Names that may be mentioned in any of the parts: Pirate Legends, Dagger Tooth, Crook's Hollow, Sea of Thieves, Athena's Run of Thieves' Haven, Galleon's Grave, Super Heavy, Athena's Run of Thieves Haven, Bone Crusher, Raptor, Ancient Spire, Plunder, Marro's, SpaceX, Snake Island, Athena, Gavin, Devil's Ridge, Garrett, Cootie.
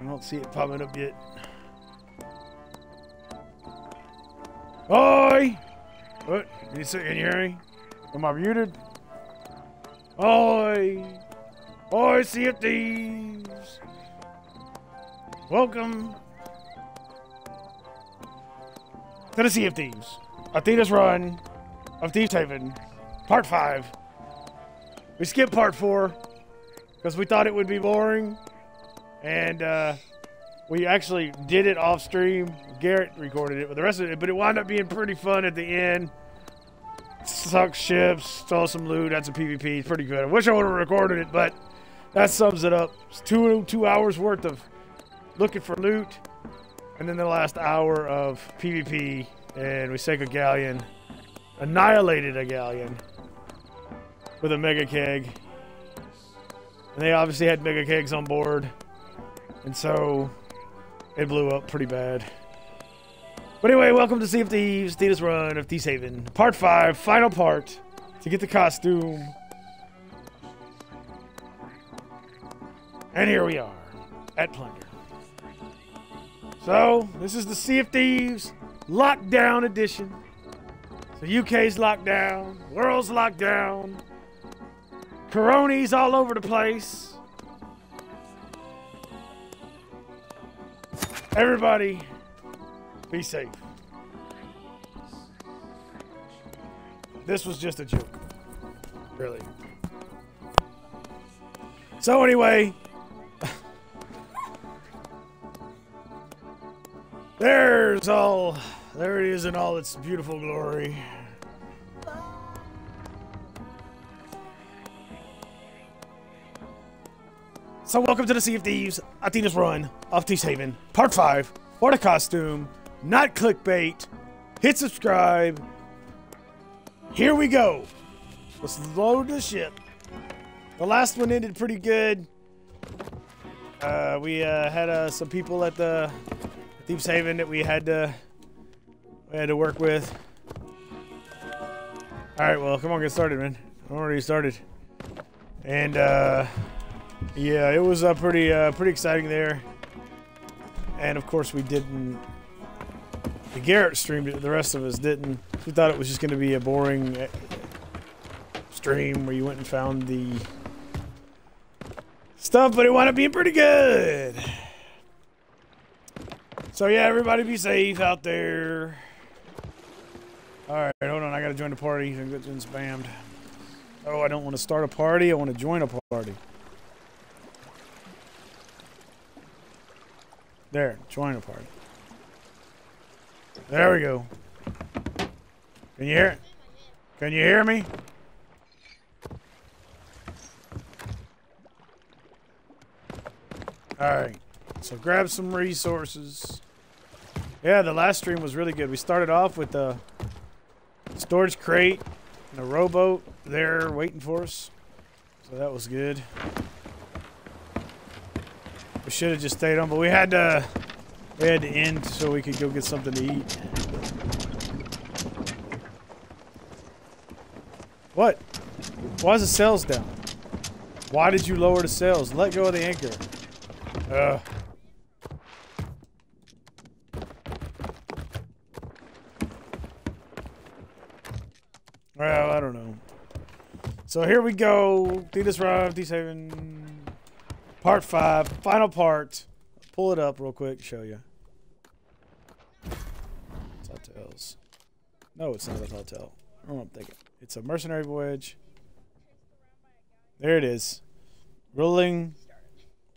I don't see it popping up yet. Oi! What? Can you hear me? Am I muted? Oi! Oi, Sea of Thieves! Welcome to the Sea of Thieves. Athena's Run of Thieves' Haven, Part 5. We skipped Part 4 because we thought it would be boring, and we actually did it off stream. Garrett recorded it with the rest of it, but it wound up being pretty fun at the end. Sucked ships, stole some loot, had some PvP. It's pretty good. I wish I would have recorded it, but that sums it up. It's two hours worth of looking for loot, and then the last hour of PvP. And we sank a galleon, annihilated a galleon with a mega keg. And they obviously had mega kegs on board, and so it blew up pretty bad. But anyway, welcome to Sea of Thieves, Athena's Run of Thieves' Haven, Part 5, final part, to get the costume. And here we are, at Plunder. So, this is the Sea of Thieves Lockdown Edition. So UK's locked down, world's locked down, coronies all over the place. Everybody, be safe. This was just a joke, really. So anyway, there it is in all its beautiful glory. So welcome to the Sea of Thieves, Athena's Run of Thieves' Haven, Part 5. For the costume, not clickbait. Hit subscribe. Here we go. Let's load the ship. The last one ended pretty good. We had some people at the Thieves' Haven that we had to work with. Alright, well, come on, get started, man. I'm already started. And, yeah, it was pretty exciting there. And, of course, we didn't... Garrett streamed it, the rest of us didn't. We thought it was just going to be a boring stream where you went and found the stuff, but it wound up being pretty good. So yeah, everybody be safe out there. Alright, hold on, I gotta join the party. I'm getting spammed. Oh, I don't want to start a party, I want to join a party. There, join a party. There we go. Can you hear it? Can you hear me? Alright, so grab some resources. Yeah, the last stream was really good. We started off with a storage crate and a rowboat there waiting for us. So that was good. We should have just stayed on, but we had to end so we could go get something to eat. What? Why is the sails down? Why did you lower the sails? Let go of the anchor. Well, I don't know. So here we go. Athena's Run of Thieves' Haven, Part 5, final part. Pull it up real quick, show you. It's hotels. No, it's not a hotel. I don't know what I'm thinking. It's a mercenary voyage. There it is. Rolling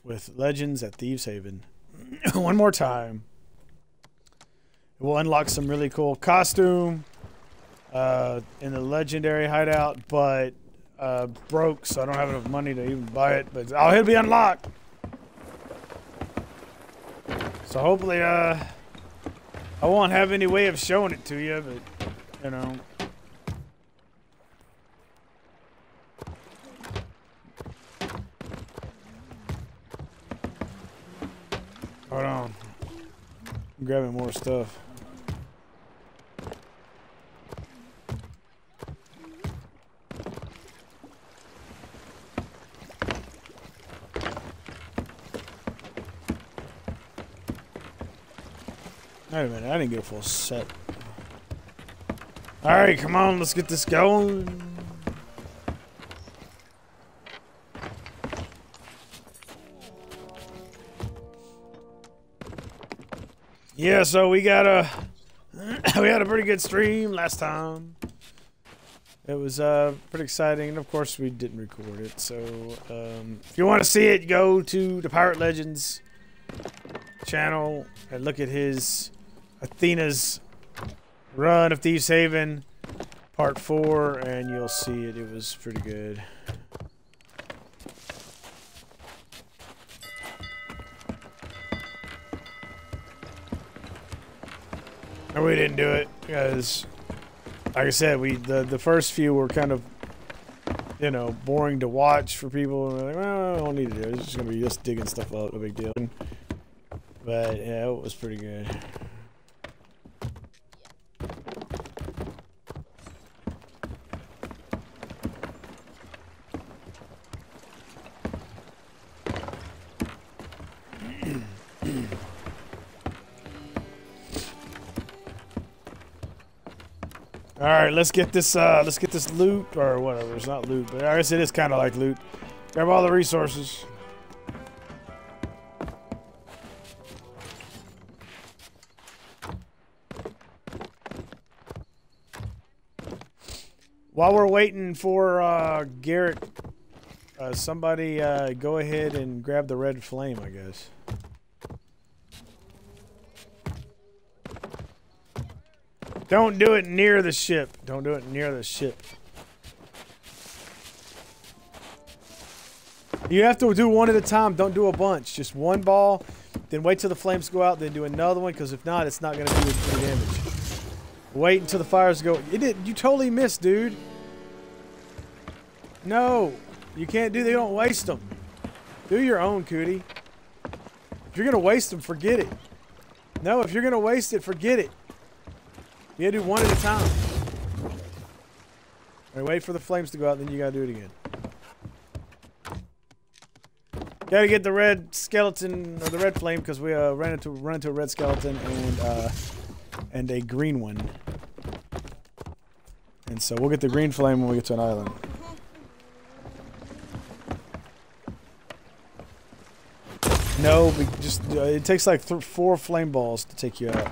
with Legends at Thieves' Haven. One more time. We'll unlock some really cool costume in the legendary hideout, but broke, so I don't have enough money to even buy it, but oh, it'll be unlocked. So hopefully I won't have any way of showing it to you, but you know. Hold on. I'm grabbing more stuff. Wait a minute, I didn't get a full set. Alright, come on, let's get this going. Yeah, so we got a we had a pretty good stream last time. It was pretty exciting, and of course we didn't record it. So if you want to see it, go to the Pirate Legends channel and look at his Athena's Run of Thieves' Haven Part 4, and you'll see it. It was pretty good. And we didn't do it because, like I said, we the first few were kind of, you know, boring to watch for people. And we're like, well, I don't need to do it. It's just gonna be just digging stuff up, no big deal. But yeah, it was pretty good. All right, let's get this loot or whatever. It's not loot, but I guess it is kind of like loot. Grab all the resources. While we're waiting for Garrett, somebody go ahead and grab the red flame, I guess. Don't do it near the ship. Don't do it near the ship. You have to do one at a time. Don't do a bunch. Just one ball, then wait till the flames go out, then do another one, because if not, it's not going to do any damage. Wait until the fires go. It did. You totally missed, dude. No. You can't do that. Don't waste them. Do your own, Cootie. If you're going to waste them, forget it. No, if you're going to waste it, forget it. You gotta do one at a time. All right, wait for the flames to go out, then you gotta do it again. Gotta get the red skeleton or the red flame because we ran into a red skeleton and a green one. And so we'll get the green flame when we get to an island. No, we just it takes like 4 flame balls to take you out.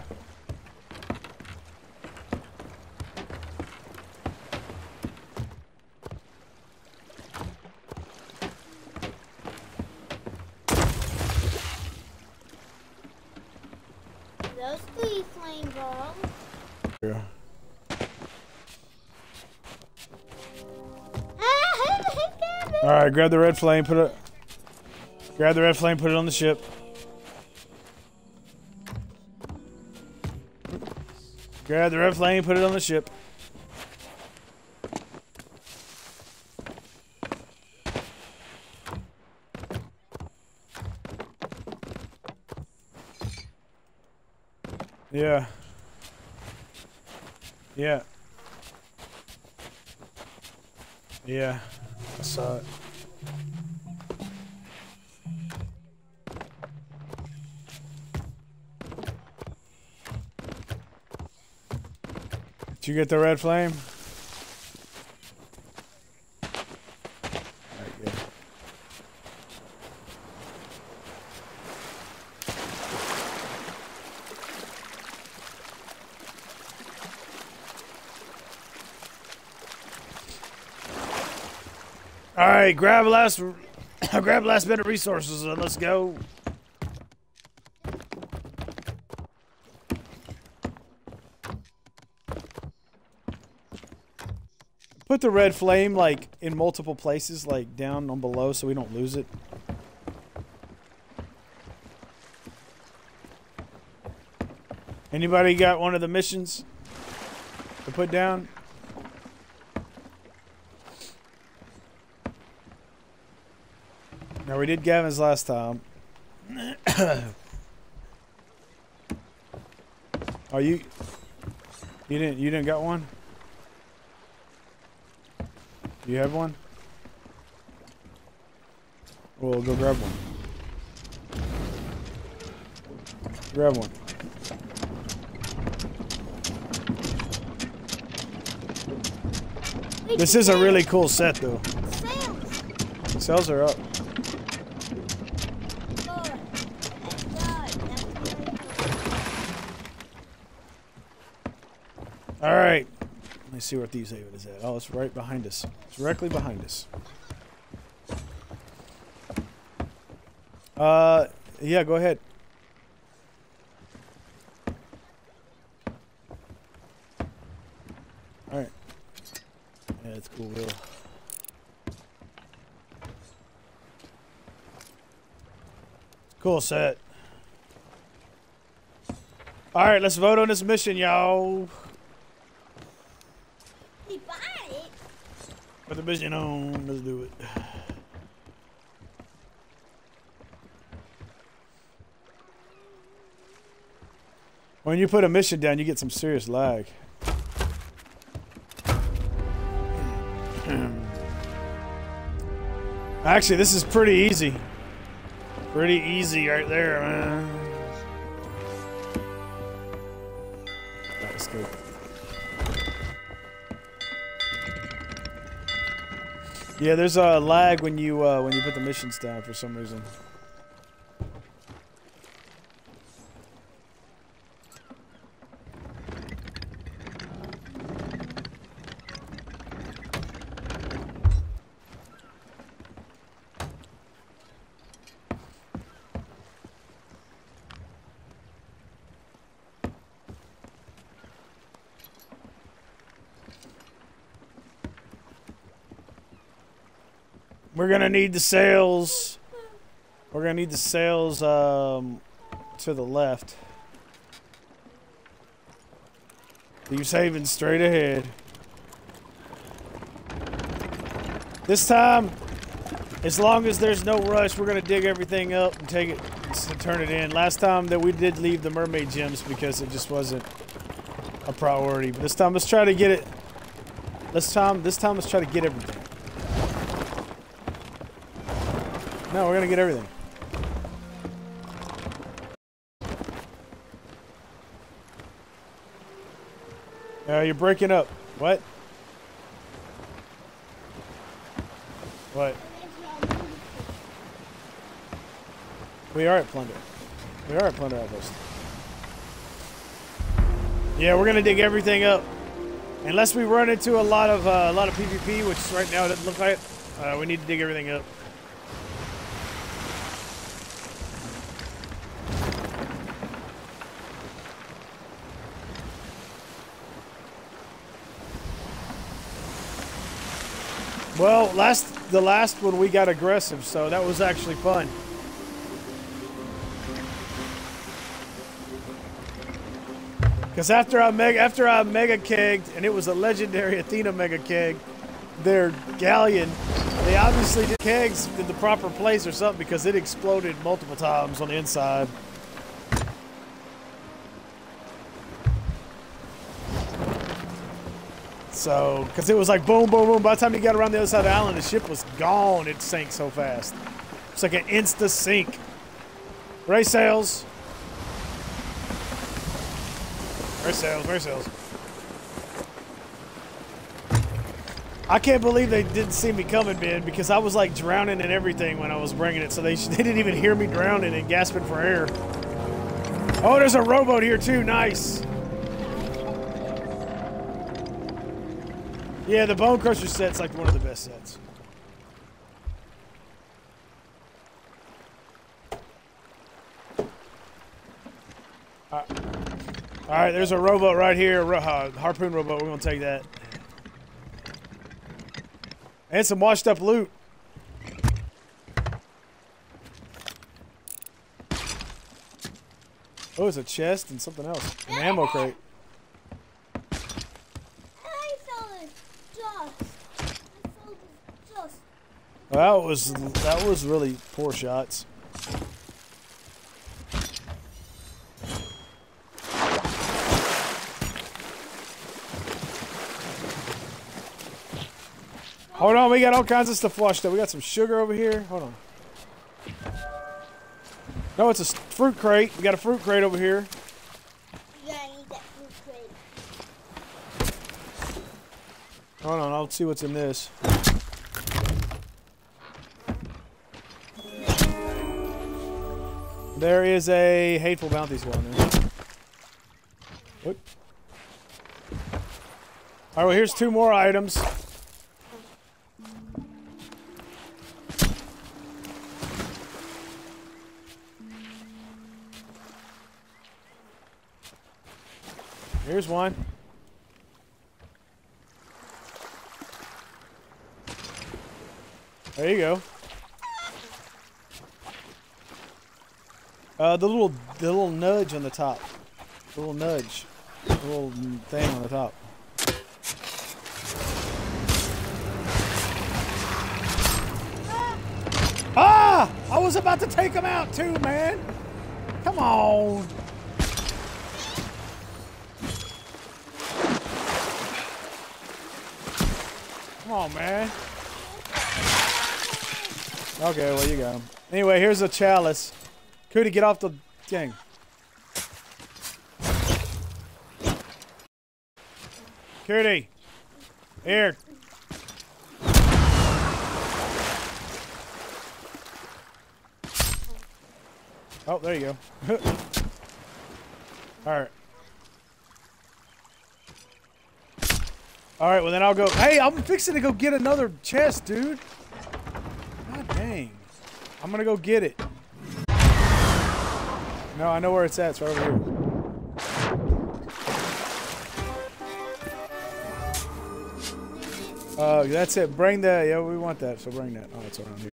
Alright, grab the red flame, put it. Grab the red flame, put it on the ship. Grab the red flame, put it on the ship. Yeah. Yeah. Yeah. I saw it. Did you get the red flame? All right, good. All right, grab last bit of resources and let's go. Put the red flame like in multiple places, like down on below, so we don't lose it. Anybody got one of the missions to put down? Now we did Gavin's last time. Oh, you didn't got one? You have one? Well, go grab one. Grab one. This is a really cool set, though. Sales are up. All right. Let me see where Thieves' Haven is at. Oh, it's right behind us. It's directly behind us. Yeah, go ahead. All right. Yeah, that's cool, Will. Cool set. All right, let's vote on this mission, y'all. Put the mission on. Let's do it. When you put a mission down, you get some serious lag. Actually, this is pretty easy. Pretty easy right there, man. All right, let's go. Yeah, there's a lag when you put the missions down for some reason. We're gonna need the sails. We're gonna need the sails to the left. Thieves' Haven straight ahead. This time, as long as there's no rush, we're gonna dig everything up and take it and turn it in. Last time that we did leave the mermaid gems because it just wasn't a priority. But this time, let's try to get it. This time, let's try to get everything. No, we're gonna get everything. You're breaking up. What? What? We are at Plunder. We are at Plunder Outpost. Yeah, we're gonna dig everything up, unless we run into a lot of PvP, which right now doesn't look like it. We need to dig everything up. Well, the last one we got aggressive, so that was actually fun. Because after I mega kegged, and it was a legendary Athena mega keg, their galleon, they obviously did kegs in the proper place or something because it exploded multiple times on the inside. So, because it was like boom, boom, boom. By the time you got around the other side of the island, the ship was gone. It sank so fast. It's like an insta sink. Raise sails. Raise sails, raise sails. I can't believe they didn't see me coming, Ben, because I was like drowning in everything when I was bringing it. So they didn't even hear me drowning and gasping for air. Oh, there's a rowboat here too. Nice. Yeah, the Bone Crusher set's like one of the best sets. All right, there's a rowboat right here, harpoon rowboat. We're gonna take that. And some washed up loot. Oh, it's a chest and something else. An ammo crate. That was really poor shots. Hold on, we got all kinds of stuff washed up. We got some sugar over here. Hold on. No, it's a fruit crate. We got a fruit crate over here. Hold on, I'll see what's in this. There is a hateful bounty squad in there. Oop. All right, well, here's two more items. Here's one. There you go. The little nudge on the top. The little nudge. The little thing on the top. Ah! I was about to take him out too, man! Come on! Come on, man. Okay, well, you got him. Anyway, here's a chalice. Cootie, get off the thing. Cootie. Here. Oh, there you go. Alright. Alright, well then I'll go. Hey, I'm fixing to go get another chest, dude. God dang. I'm gonna go get it. No, I know where it's at. It's right over here. That's it. Bring that. Yeah, we want that, so bring that. Oh, it's around here.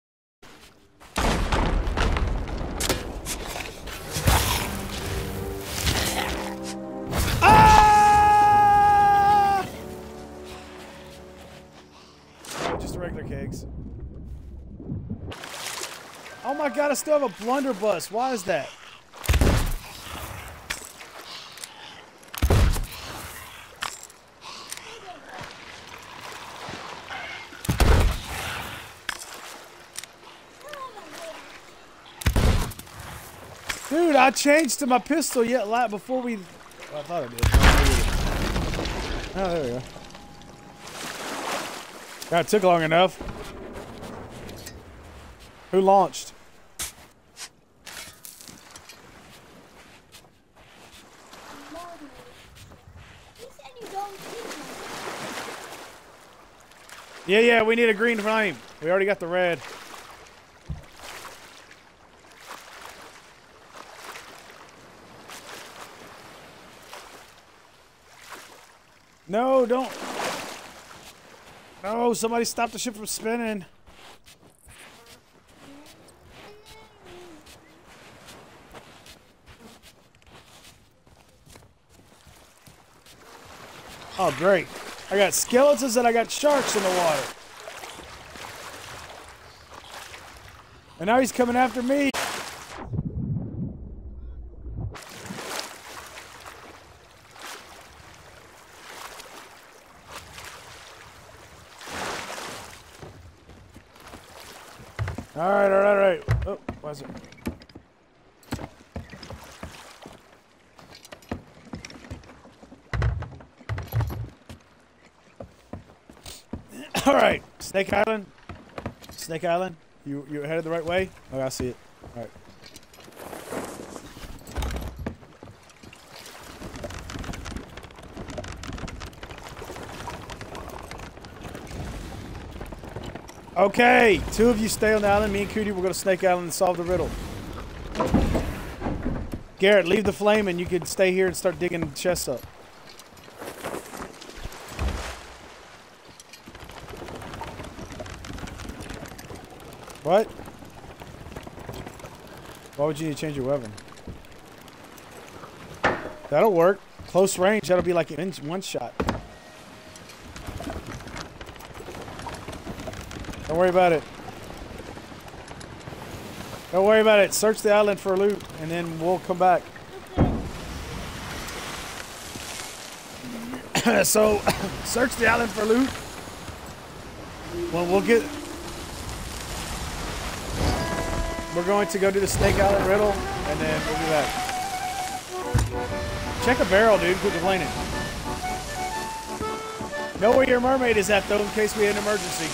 Ah! Just regular kegs. Oh my God, I still have a blunderbuss. Why is that? Dude, I changed to my pistol yet like before we... Well, I thought I did. Oh, there we go. That took long enough. Who launched? Yeah, we need a green flame. We already got the red. No, don't. No, somebody stop the ship from spinning. Oh, great. I got skeletons and I got sharks in the water. And now he's coming after me. All right. Oh, what's it? All right, Snake Island. Snake Island. You headed the right way. Oh, I see it. All right. Okay, two of you stay on the island. Me and Cootie, we're going to Snake Island and solve the riddle. Garrett, leave the flame and you can stay here and start digging the chests up. What? Why would you need to change your weapon? That'll work. Close range, that'll be like an one shot. Don't worry about it. Don't worry about it. Search the island for loot, and then we'll come back. Okay. So, search the island for loot. Well, we'll get... We're going to go do the Snake Island riddle, and then we'll be back. Check a barrel, dude. Quit complaining. Know where your mermaid is at, though, in case we had an emergency.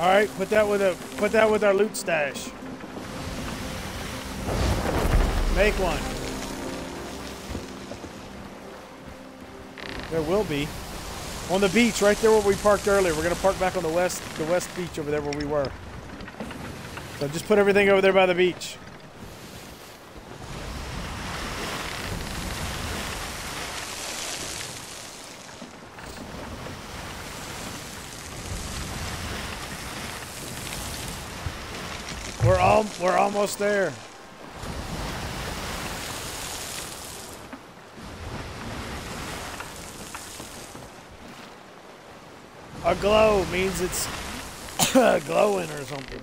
Alright, put that with our loot stash. Make one. There will be. On the beach, right there where we parked earlier. We're gonna park back on the west beach over there where we were. So just put everything over there by the beach. We're almost there. A glow means it's glowing or something.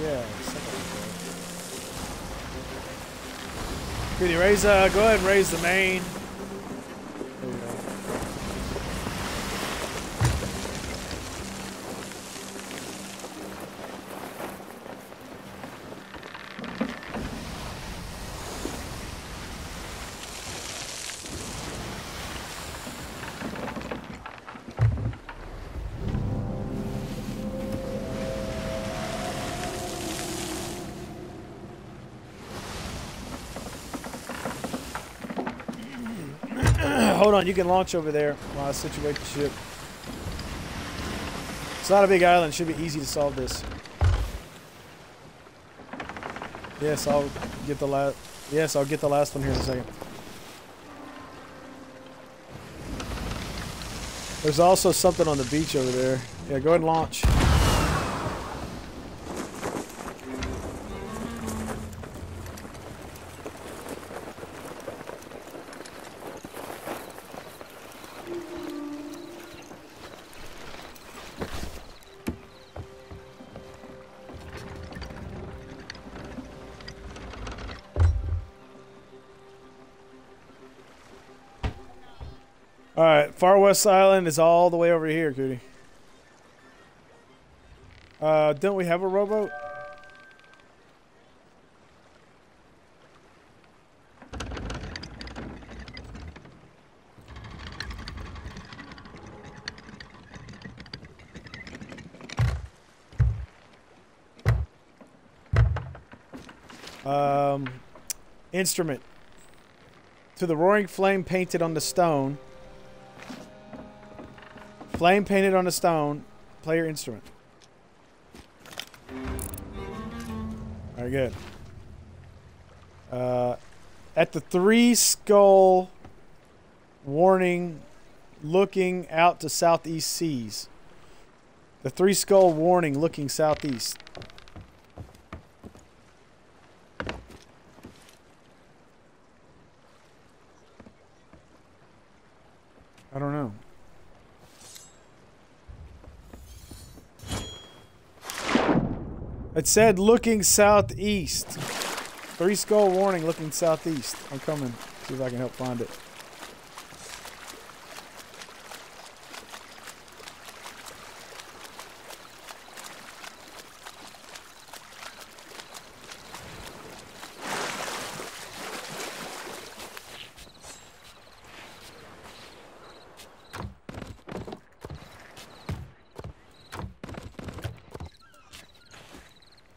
Yeah. Cootie, raise. Go ahead and raise the main. Hold on, you can launch over there while I situate the ship. It's not a big island, it should be easy to solve this. Yes, I'll get the last one here in a second. There's also something on the beach over there. Yeah, go ahead and launch. Far West Island is all the way over here, Cootie. Don't we have a rowboat? Instrument. To the roaring flame painted on the stone. Flame painted on a stone. Play your instrument. Very good. At the three skull warning, looking out to southeast seas. The three skull warning, looking southeast. I don't know. It said looking southeast. Three skull warning looking southeast. I'm coming. See if I can help find it.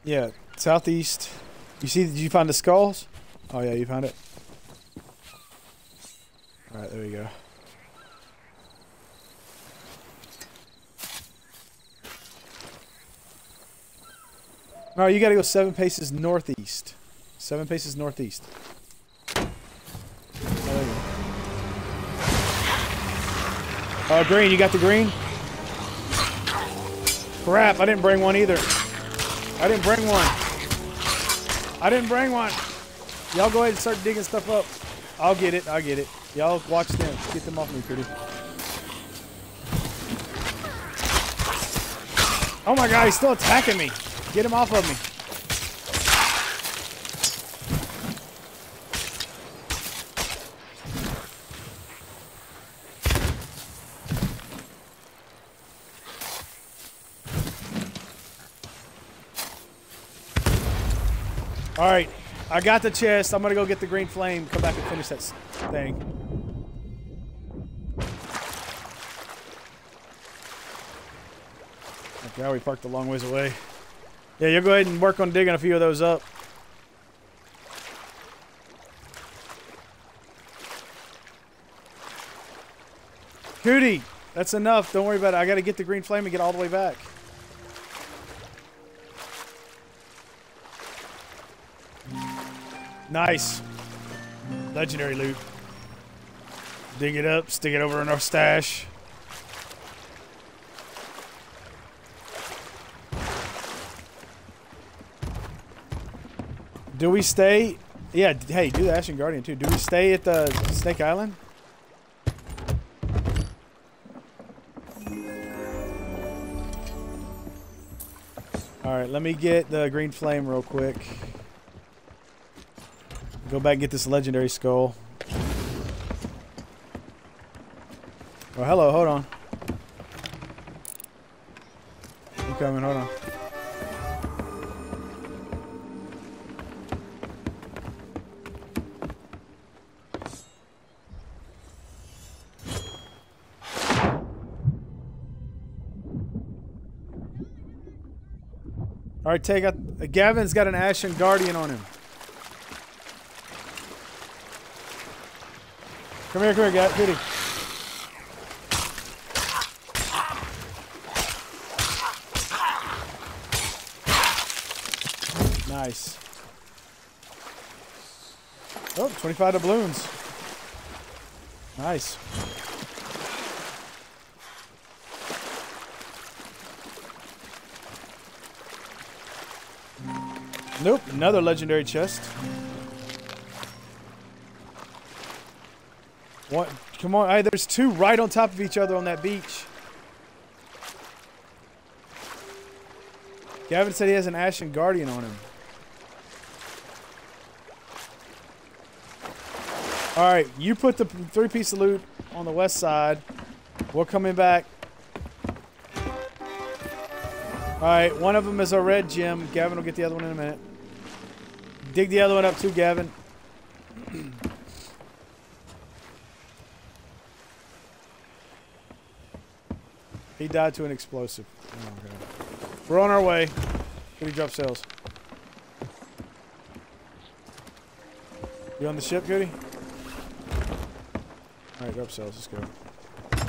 Yeah, southeast. You see, did you find the skulls? Oh yeah, you found it. All right, there we go. No, you gotta go 7 paces northeast. 7 paces northeast. There you go. Oh, green, you got the green? Crap, I didn't bring one either. I didn't bring one. I didn't bring one. Y'all go ahead and start digging stuff up. I'll get it. I'll get it. Y'all watch them. Get them off me, Cootie. Oh my God, he's still attacking me. Get him off of me. All right, I got the chest. I'm gonna go get the green flame, come back and finish that thing. Okay, now we parked a long ways away. Yeah, you'll go ahead and work on digging a few of those up. Cootie, that's enough. Don't worry about it. I gotta get the green flame and get all the way back. Nice. Legendary loot. Dig it up, stick it over in our stash. Do we stay? Yeah, hey, do the Ashen Guardian too. Do we stay at the Snake Island? Alright, let me get the green flame real quick. Go back and get this legendary skull. Oh, hello, hold on. I'm coming, hold on. All right, take out. Gavin's got an Ashen Guardian on him. Come here, guy. Cootie. Nice. Oh, 25 doubloons. Nice. Nope, another legendary chest. What? Come on. Hey, there's two right on top of each other on that beach. Gavin said he has an Ashen Guardian on him. All right, you put the three-piece of loot on the west side. We're coming back. All right, one of them is a red gem. Gavin will get the other one in a minute. Dig the other one up too, Gavin. He died to an explosive. Oh, God. We're on our way. Cootie, drop sails. You on the ship, Cootie? All right, drop sails. Let's go.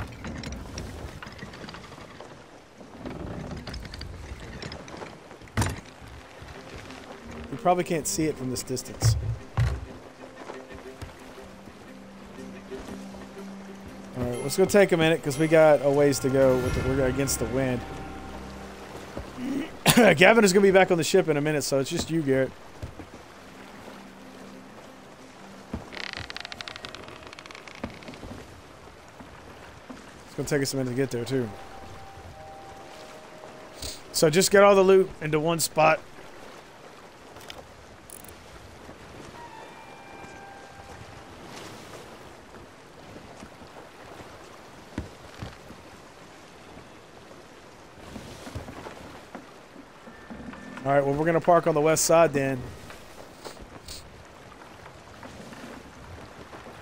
You probably can't see it from this distance. Let's go take a minute because we got a ways to go. We're against the wind. Gavin is going to be back on the ship in a minute, so it's just you, Garrett. It's going to take us a minute to get there, too. So just get all the loot into one spot. All right, well, we're going to park on the west side then.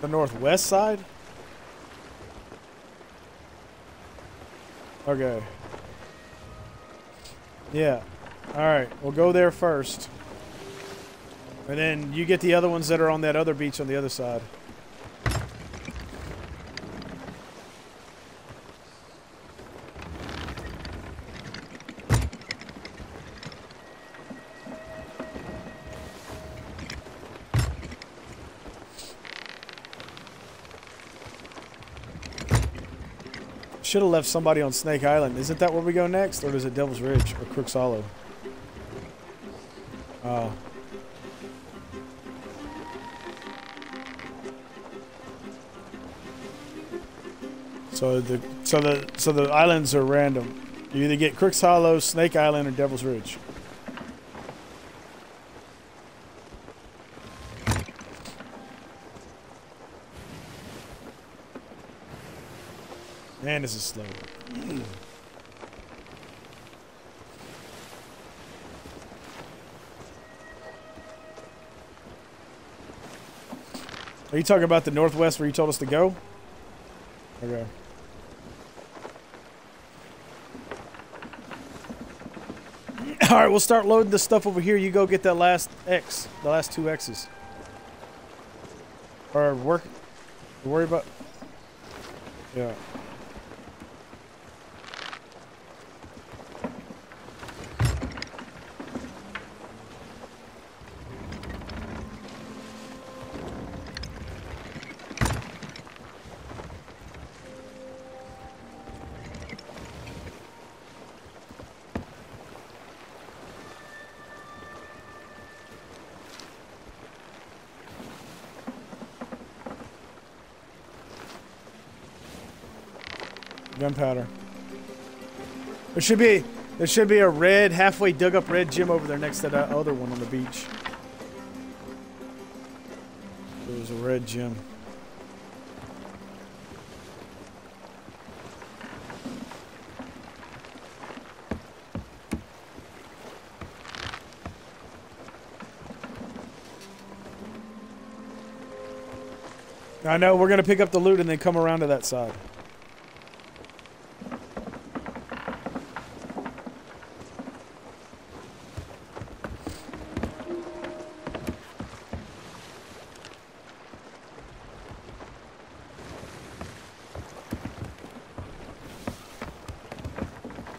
The northwest side? Okay. Yeah. All right, we'll go there first. And then you get the other ones that are on that other beach on the other side. Should have left somebody on Snake Island. Isn't that where we go next? Or is it Devil's Ridge or Crook's Hollow? Oh. So the islands are random. You either get Crook's Hollow, Snake Island, or Devil's Ridge. Man, this is slow. Are you talking about the northwest where you told us to go? Okay. All right, we'll start loading this stuff over here. You go get that last X, the last two X's. Or worry about. Yeah. Gunpowder. There should be a red, halfway dug up red gem over there next to that other one on the beach. There was a red gem. I know, we're gonna pick up the loot and then come around to that side.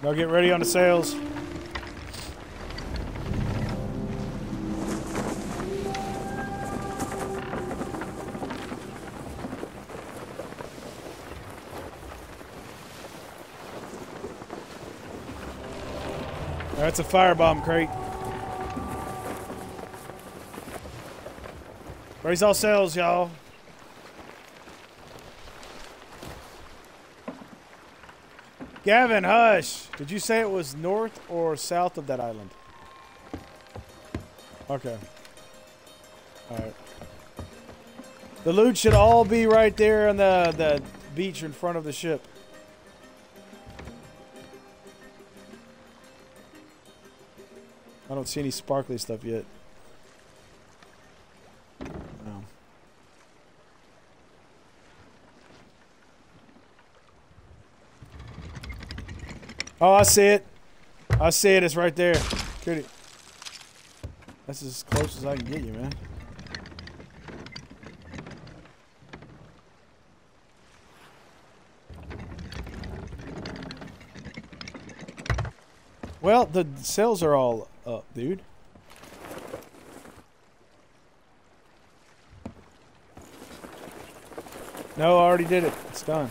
I'll get ready on the sails. That's a firebomb crate. Raise all sails, y'all. Gavin, hush! Did you say it was north or south of that island? Okay. Alright. The loot should all be right there on the beach in front of the ship. I don't see any sparkly stuff yet. Oh, I see it. I see it. It's right there. Cootie. That's as close as I can get you, man. Well, the sails are all up, dude. No, I already did it. It's done.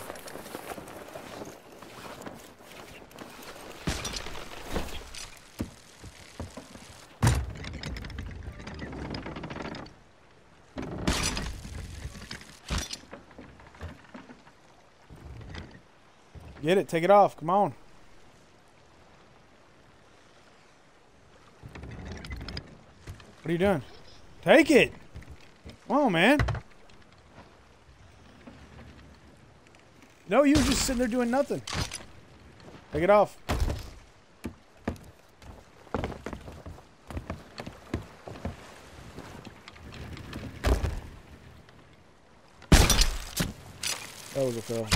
Get it, take it off, come on. What are you doing? Take it! Come on, man. No, you were just sitting there doing nothing. Take it off. That was a fail.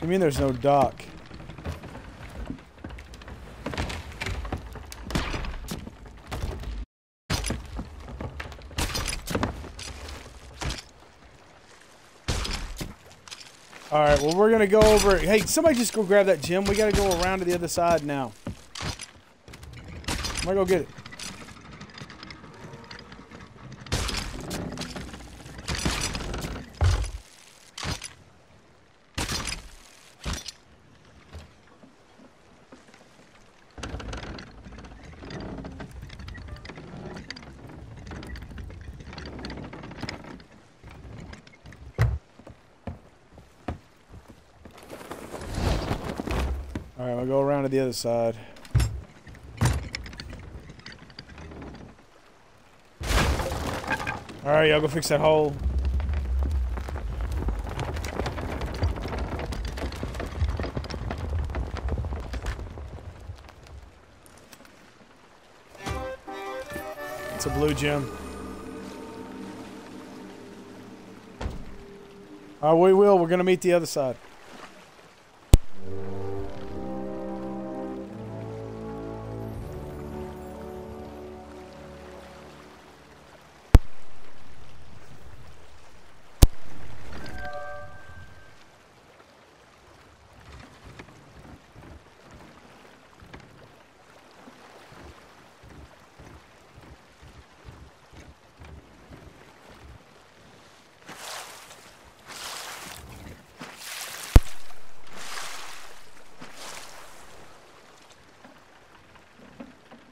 I mean, there's no dock. All right, well, we're gonna go over. Hey, somebody just go grab that gem. We gotta go around to the other side now. I'm gonna go get it. Alright, we'll go around to the other side. Alright, y'all go fix that hole. It's a blue gem. We will. We're going to meet the other side.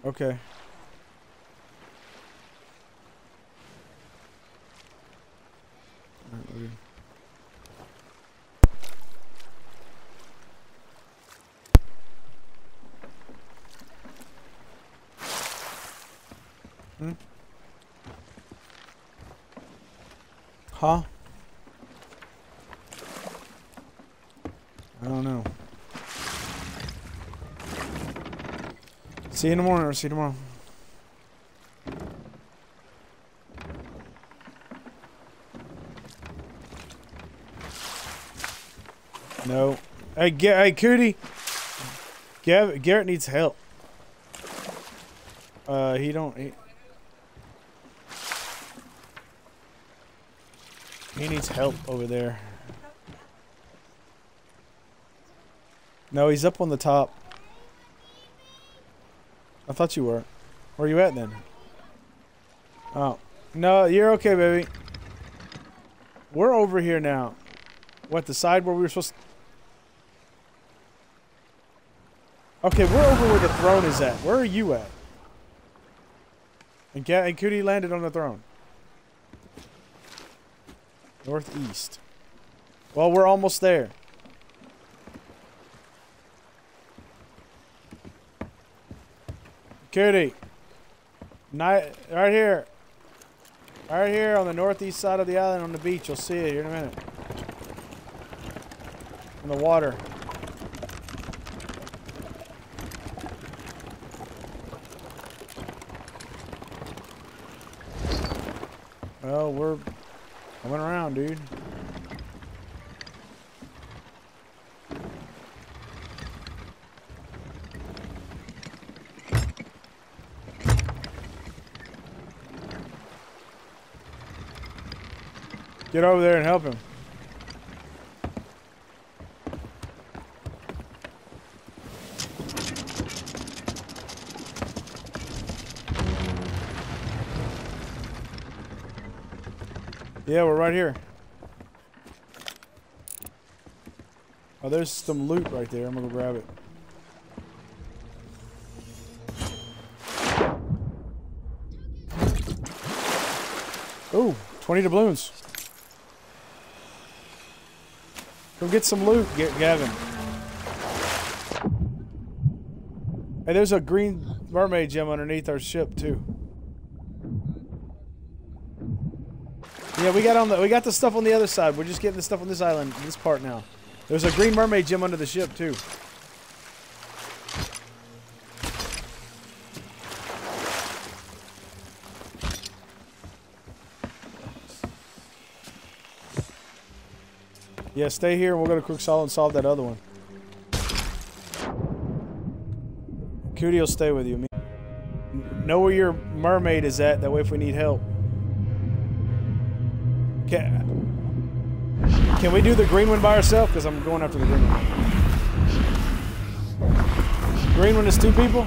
Okay. Hmm? Huh? I don't know. See you in the morning, or see you tomorrow. No. Hey, hey, Cootie. Garrett needs help. He don't. He needs help over there. No, he's up on the top. I thought you were. Where are you at then? Oh. No, you're okay, baby. We're over here now. What, the side where we were supposed to... Okay, we're over where the throne is at. Where are you at? And Cootie landed on the throne. Northeast. Well, we're almost there. Cootie, right here. Right here on the northeast side of the island on the beach. You'll see it here in a minute. In the water. Well, we're coming around, dude. Get over there and help him. Yeah, we're right here. Oh, there's some loot right there. I'm gonna grab it. Ooh, 20 doubloons. Go get some loot, Gavin. Hey, there's a green mermaid gem underneath our ship too. Yeah, we got the stuff on the other side. We're just getting the stuff on this island, this part now. There's a green mermaid gem under the ship too. Yeah, stay here and we'll go to Crook's Hollow and solve that other one. Cootie will stay with you. Know where your mermaid is at, that way if we need help. Can we do the green one by ourselves? Because I'm going after the green one. Green one is 2 people?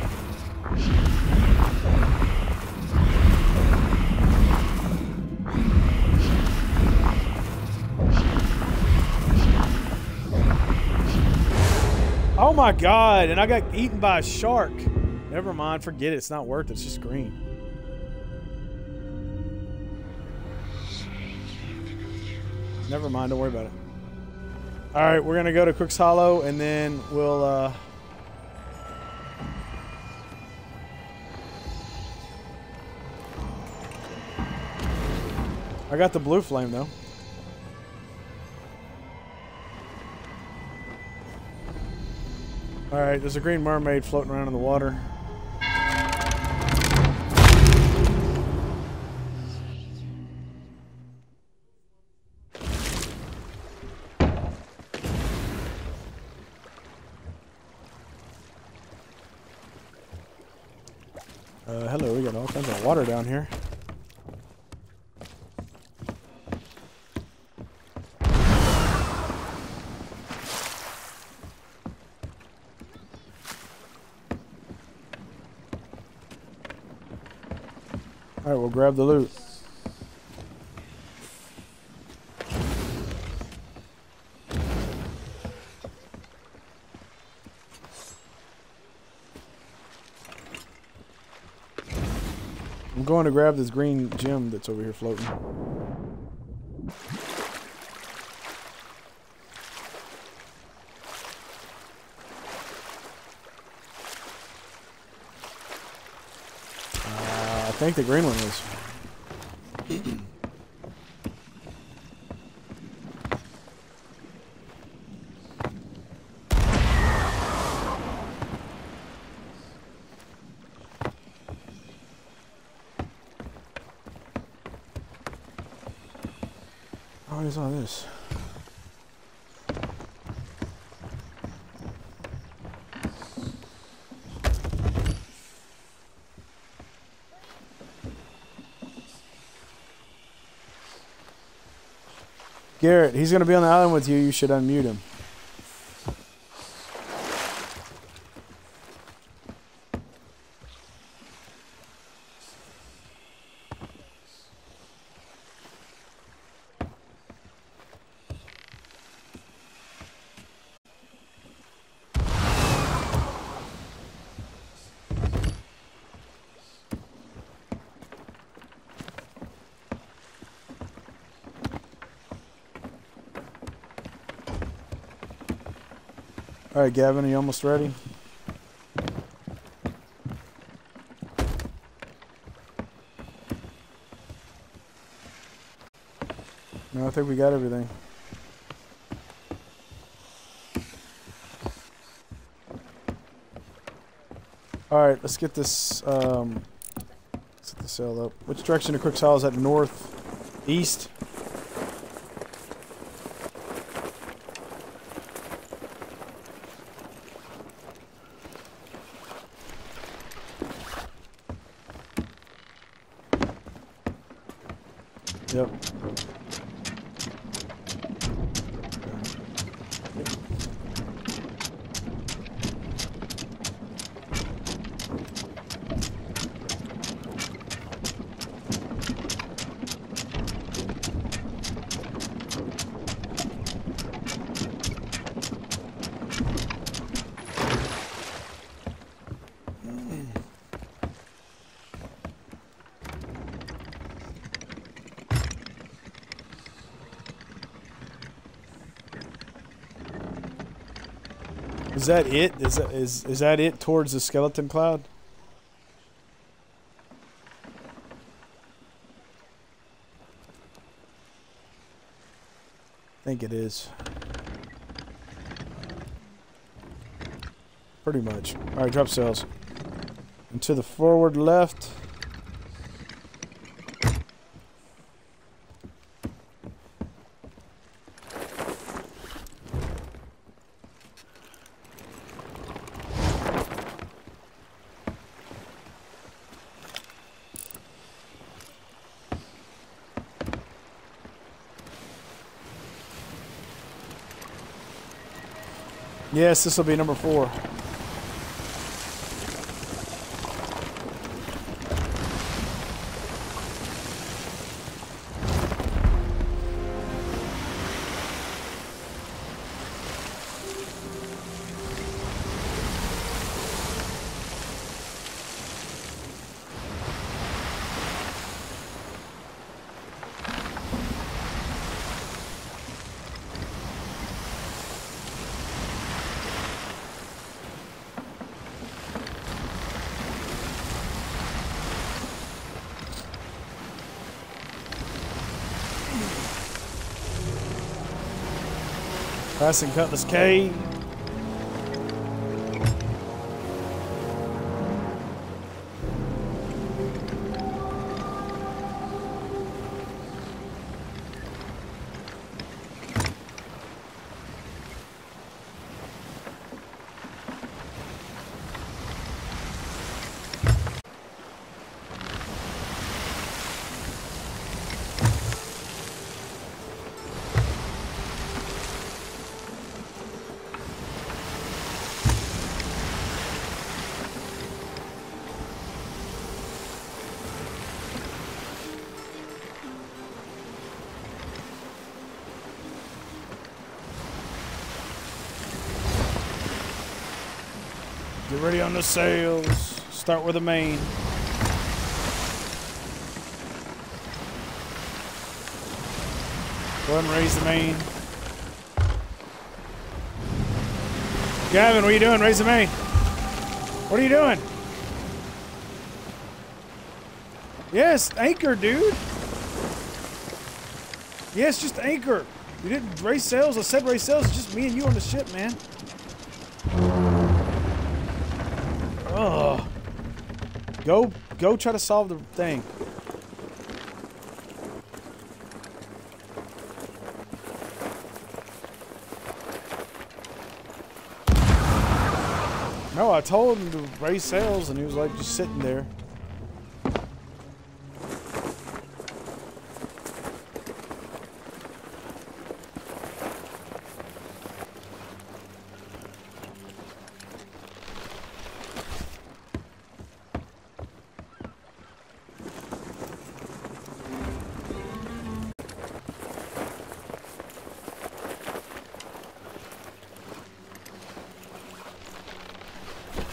Oh my god, and I got eaten by a shark. Never mind, forget it, it's not worth it, it's just green. Never mind, don't worry about it. Alright, we're gonna go to Crook's Hollow and then we'll I got the blue flame, though. Alright, there's a green mermaid floating around in the water. Hello, we got all kinds of water down here. Alright, we'll grab the loot. I'm going to grab this green gem that's over here floating. I think the green one is. Oh, he's on this. Garrett, he's going to be on the island with you. You should unmute him. All right, Gavin, are you almost ready? No, I think we got everything. All right, let's get this sail up. Which direction to Crook's Hollow? Is that north, east? Yep. Is that it? Is that it towards the skeleton cloud? I think it is. Pretty much. All right, drop sails. And to the forward left. Yes, this will be number 4. Price and Cutlass Cave. Get ready on the sails. Start with the main. Go ahead and raise the main. Gavin, what are you doing? Raise the main. What are you doing? Yes, anchor, dude. Yes, just anchor. You didn't raise sails. I said raise sails. It's just me and you on the ship, man. Ugh. Go try to solve the thing. No, I told him to raise sails and he was like just sitting there.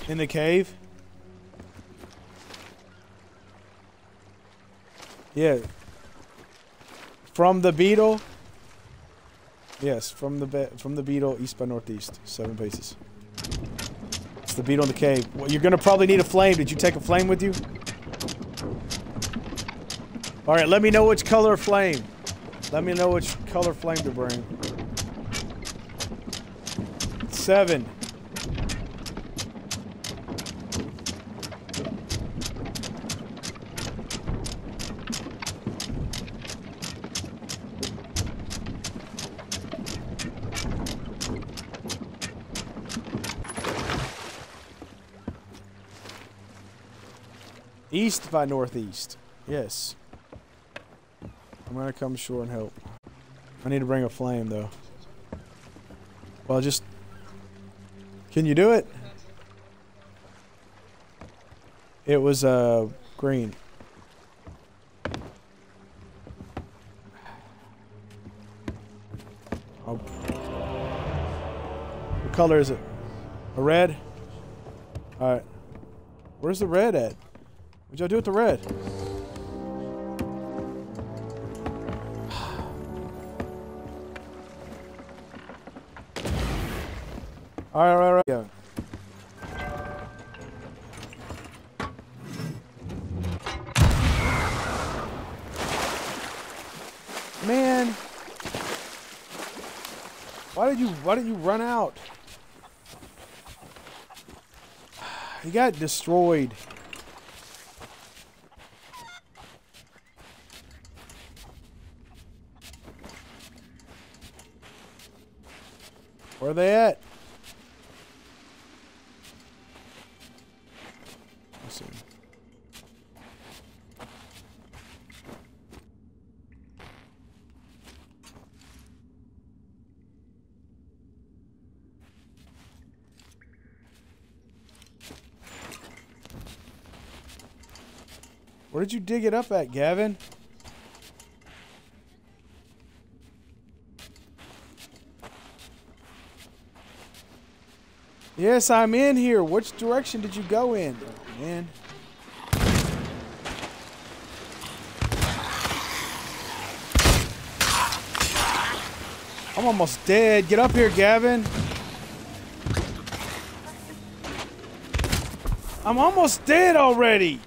In the cave? Yeah. From the beetle? Yes, from the beetle east by northeast, 7 paces. It's the beetle in the cave. Well, you're gonna probably need a flame. Did you take a flame with you? All right, let me know which color flame. Let me know which color flame to bring. 7. East by northeast. Yes. I'm gonna come ashore and help. I need to bring a flame though. Well, just... Can you do it? It was, green. Oh. What color is it? A red? Alright. Where's the red at? What'd y'all do with the red? All right, yeah. Man, why did you run out? He got destroyed. Where are they at? Let's see. Where did you dig it up at, Gavin? Yes, I'm in here. Which direction did you go in? Oh, man. I'm almost dead. Get up here, Gavin. I'm almost dead already.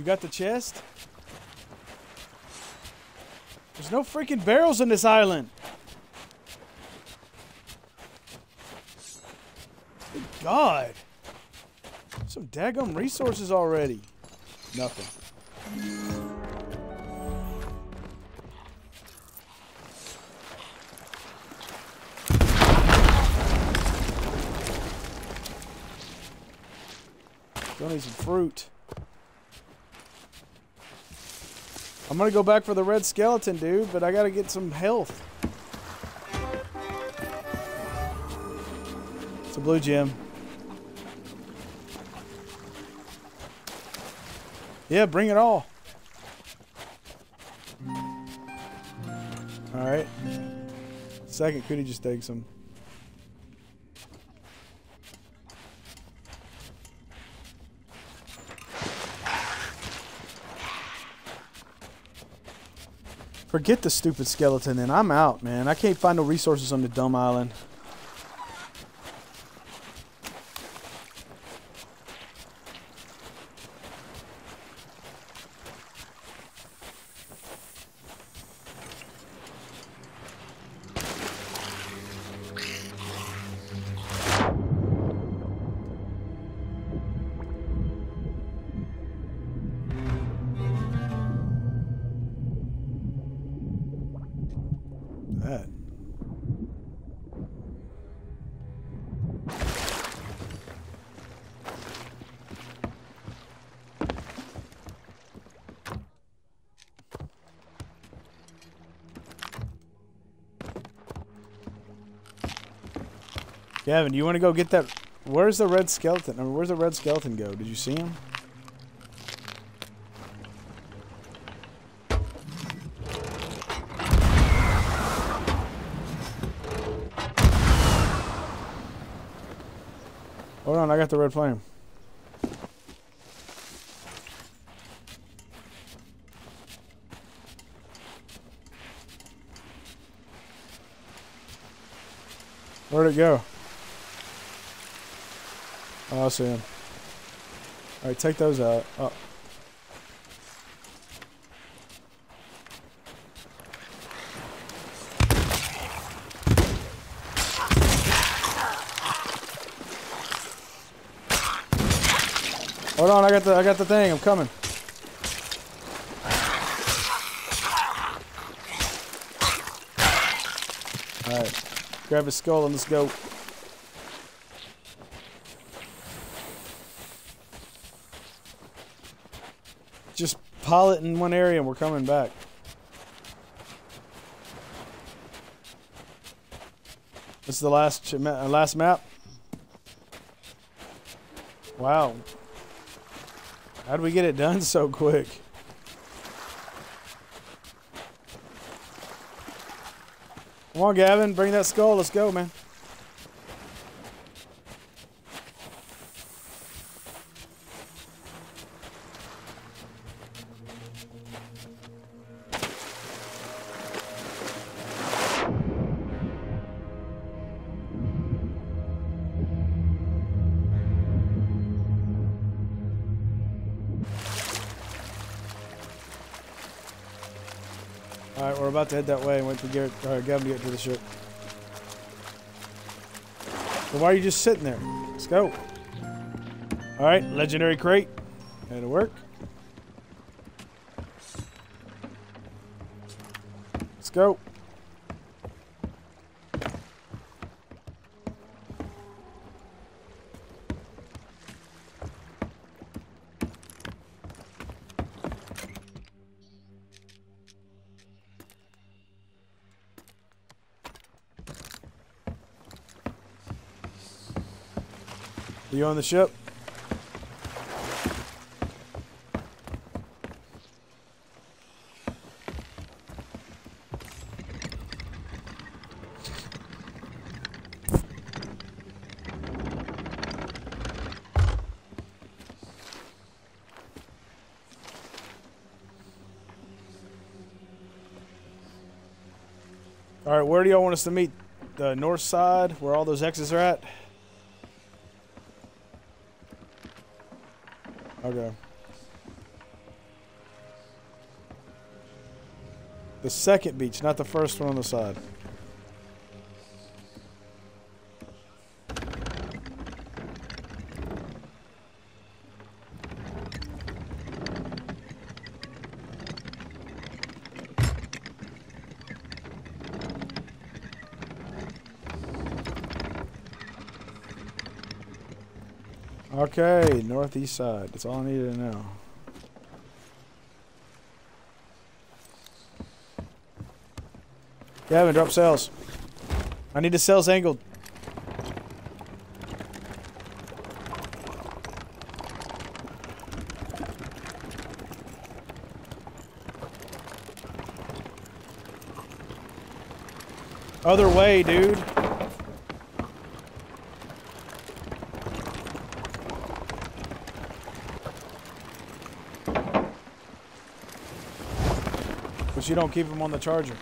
You got the chest? There's no freaking barrels in this island. Good God. Some daggum resources already. Nothing. Gonna need some fruit. I'm gonna go back for the red skeleton, dude, but I gotta get some health. It's a blue gem. Yeah, bring it all. Alright. Second, Cootie just takes them. Forget the stupid skeleton and I'm out, man. I can't find no resources on the dumb island. Gavin, you want to go get that? Where's the red skeleton? I mean, where's the red skeleton go? Did you see him? Hold on, I got the red flame. Where'd it go? Oh, I see him. Alright, take those out. Oh. Hold on, I got the thing, I'm coming. Alright. Grab his skull and let's go. Just pile it in one area and we're coming back. This is the last map. Wow. How'd we get it done so quick? Come on, Gavin, bring that skull. Let's go, man. We're about to head that way and wait for Gavin to get to the ship. So why are you just sitting there? Let's go. Alright, legendary crate. That'll work. Let's go. You on the ship? All right, where do y'all want us to meet? The north side, where all those X's are at? Okay. The second beach, not the first one on the side. Okay, northeast side. That's all I needed to know. Gavin, drop sails. I need the sails angled. Other way, dude. But you don't keep them on the charger.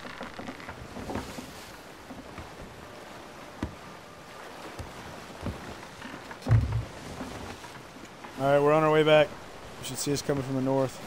Alright, we're on our way back. You should see us coming from the north.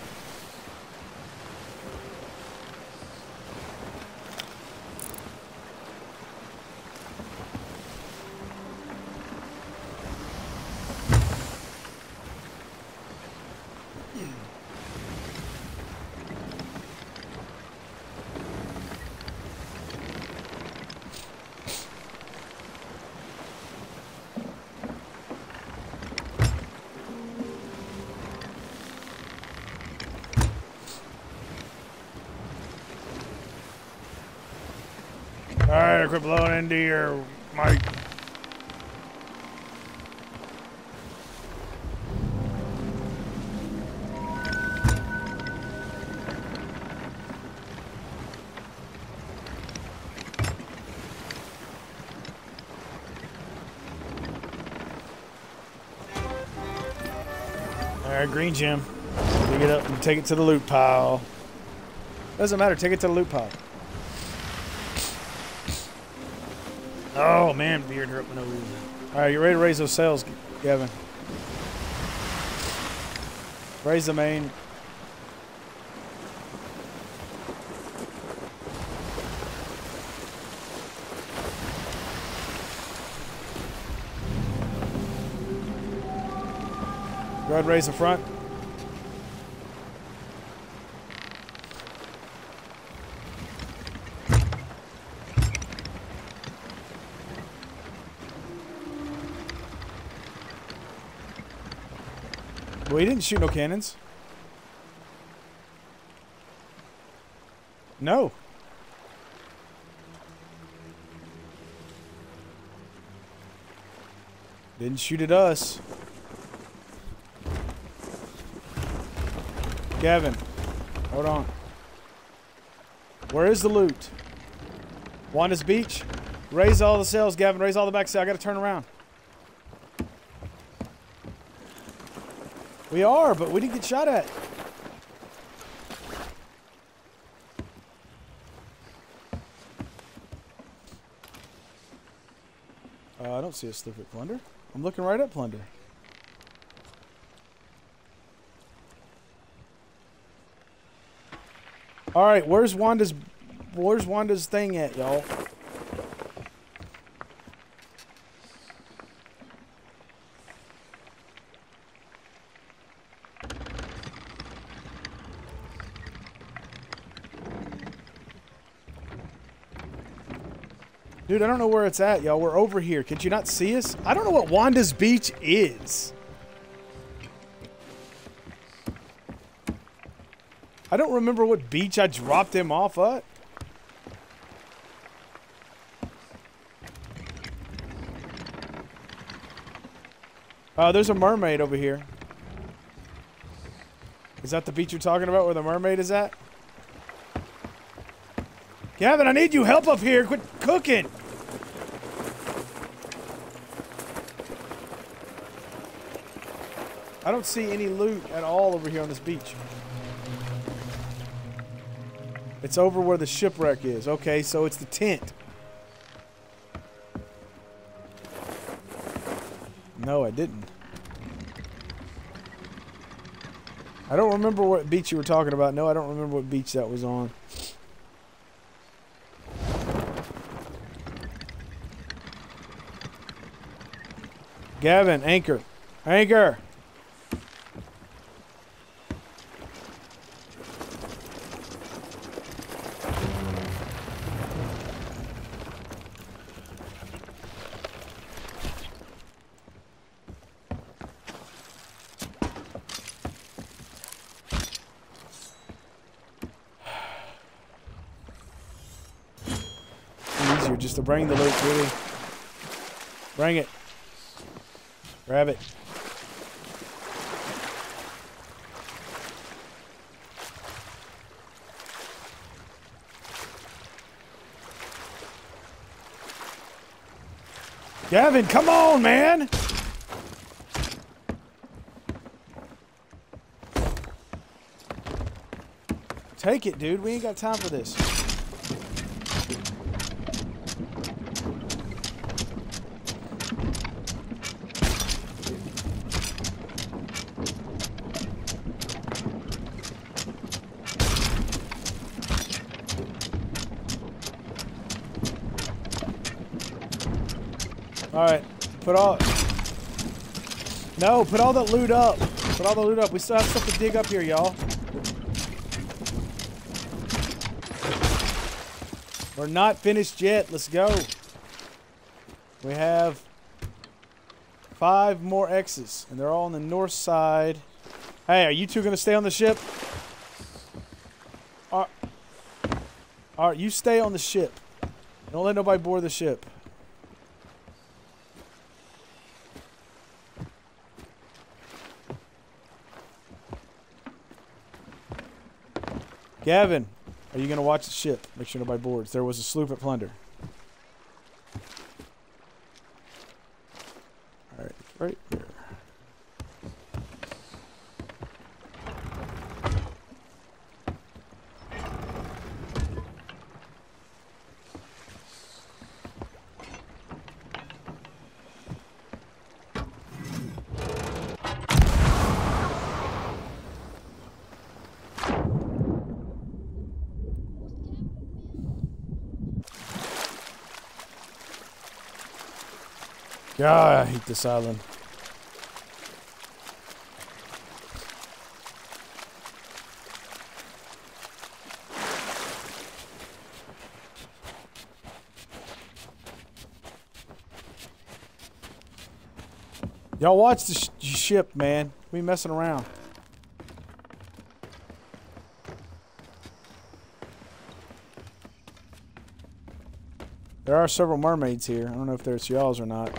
Alright, quit blowing into your mic. Alright, green gem. Pick it up and take it to the loot pile. Doesn't matter, take it to the loot pile. Oh man, beard hurt for no reason. Alright, you ready to raise those sails, Gavin? Raise the main. Go ahead, raise the front. Well, he didn't shoot no cannons. No. Didn't shoot at us. Gavin, hold on. Where is the loot? Juana's Beach. Raise all the sails, Gavin. Raise all the back sail. I got to turn around. We are, but we didn't get shot at. I don't see a slip at Plunder. I'm looking right at Plunder. All right, where's Wanda's thing at, y'all? Dude, I don't know where it's at, y'all. We're over here. Could you not see us? I don't know what Wanda's Beach is. I don't remember what beach I dropped him off at. There's a mermaid over here. Is that the beach you're talking about where the mermaid is at? Gavin, I need you help up here. Quit cooking. I don't see any loot at all over here on this beach. It's over where the shipwreck is. Okay, so it's the tent. No, I didn't. I don't remember what beach you were talking about. No, I don't remember what beach that was on. Gavin, anchor. Anchor! Easier just to bring the loot, really. Bring it. Grab it. Gavin, come on, man! Take it, dude. We ain't got time for this. Alright, put all... No, put all that loot up. Put all the loot up. We still have stuff to dig up here, y'all. We're not finished yet. Let's go. We have 5 more X's, and they're all on the north side. Hey, are you two going to stay on the ship? Alright, you stay on the ship. Don't let nobody board the ship. Gavin, are you going to watch the ship? Make sure nobody boards. There was a sloop at Plunder. All right, right here. God, I hate this island. Y'all watch the ship, man. We messing around. There are several mermaids here. I don't know if they're y'all's or not.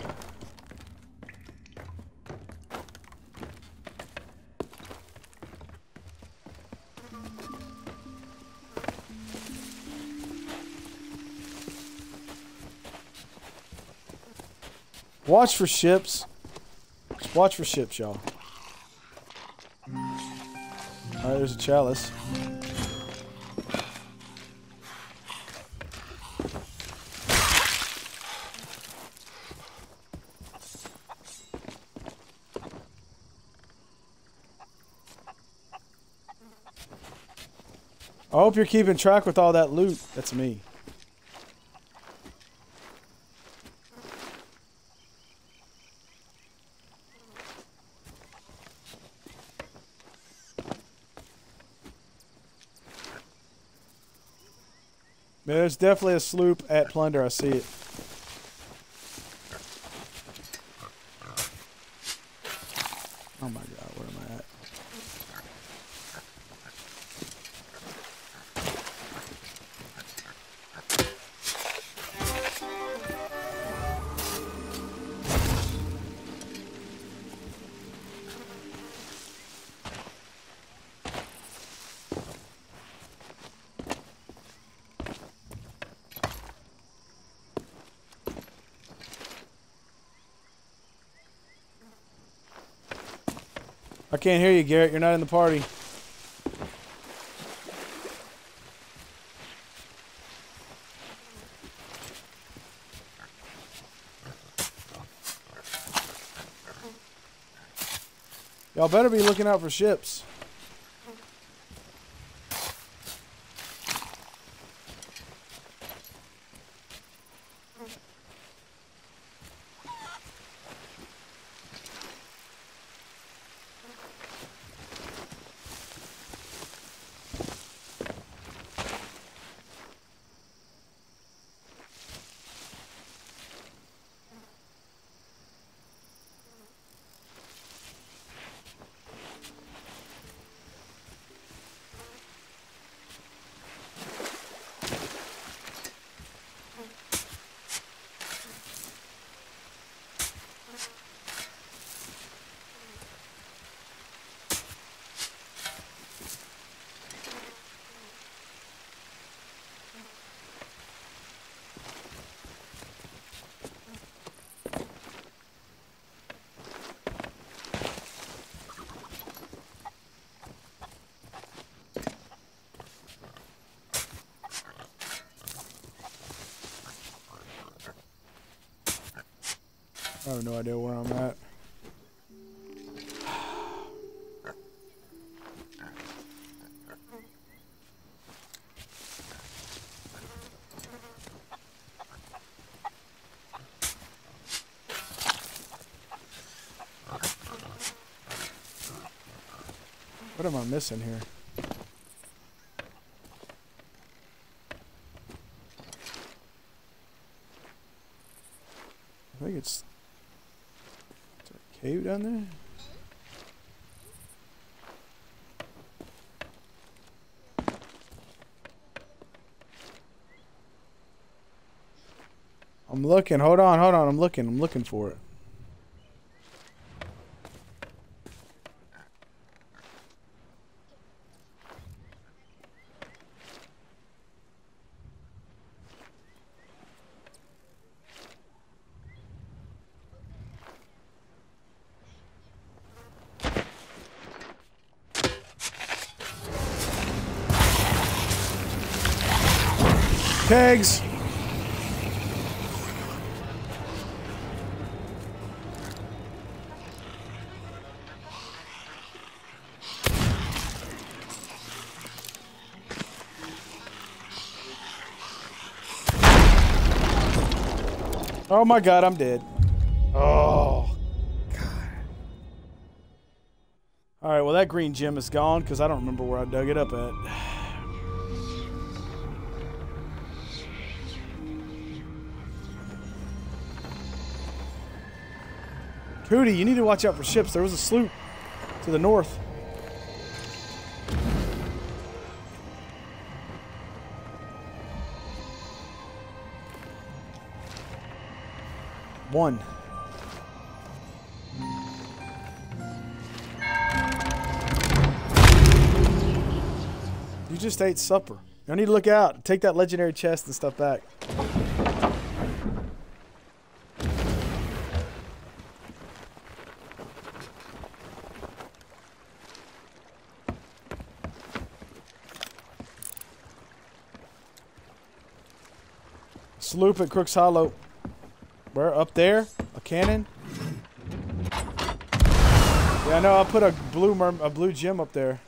Watch for ships. Just watch for ships, y'all. Alright, there's a chalice. I hope you're keeping track with all that loot. That's me. There's definitely a sloop at Plunder. I see it. Oh my God, where am I at? I can't hear you, Garrett. You're not in the party. Y'all better be looking out for ships. I have no idea where I'm at. What am I missing here? I think it's a cave down there. I'm looking. Hold on. I'm looking for it. Pegs. Oh my God, I'm dead. Oh God. All right, well that green gem is gone because I don't remember where I dug it up at. Cootie, you need to watch out for ships. There was a sloop to the north. One. You just ate supper. I need to look out. Take that legendary chest and stuff back. Sloop at Crook's Hollow. Where? Up there? A cannon? Yeah, I know. I put a blue gem up there.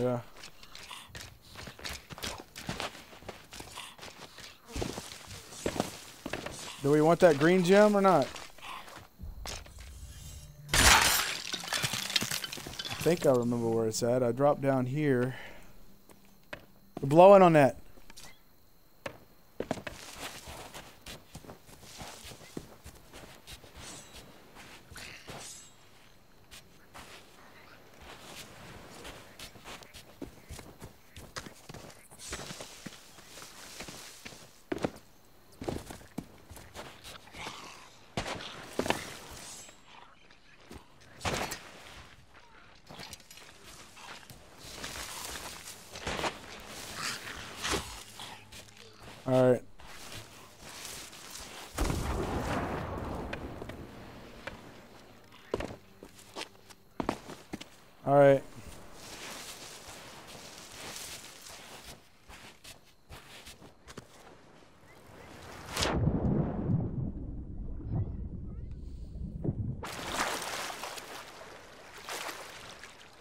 Yeah. Do we want that green gem or not? I think I remember where it's at. I dropped down here. We're blowing on that. All right. All right.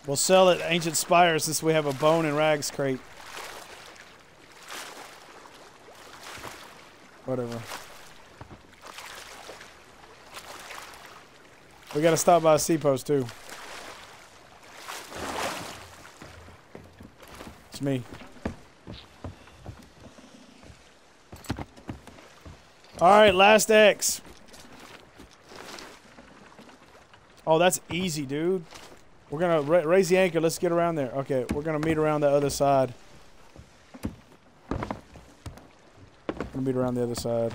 We'll sell it Ancient Spire since we have a bone and rags crate. Whatever. We gotta stop by a seapost too. It's me. Alright, last X. Oh, that's easy, dude. We're gonna raise the anchor. Let's get around there. Okay, we're gonna meet around the other side. Beat around the other side.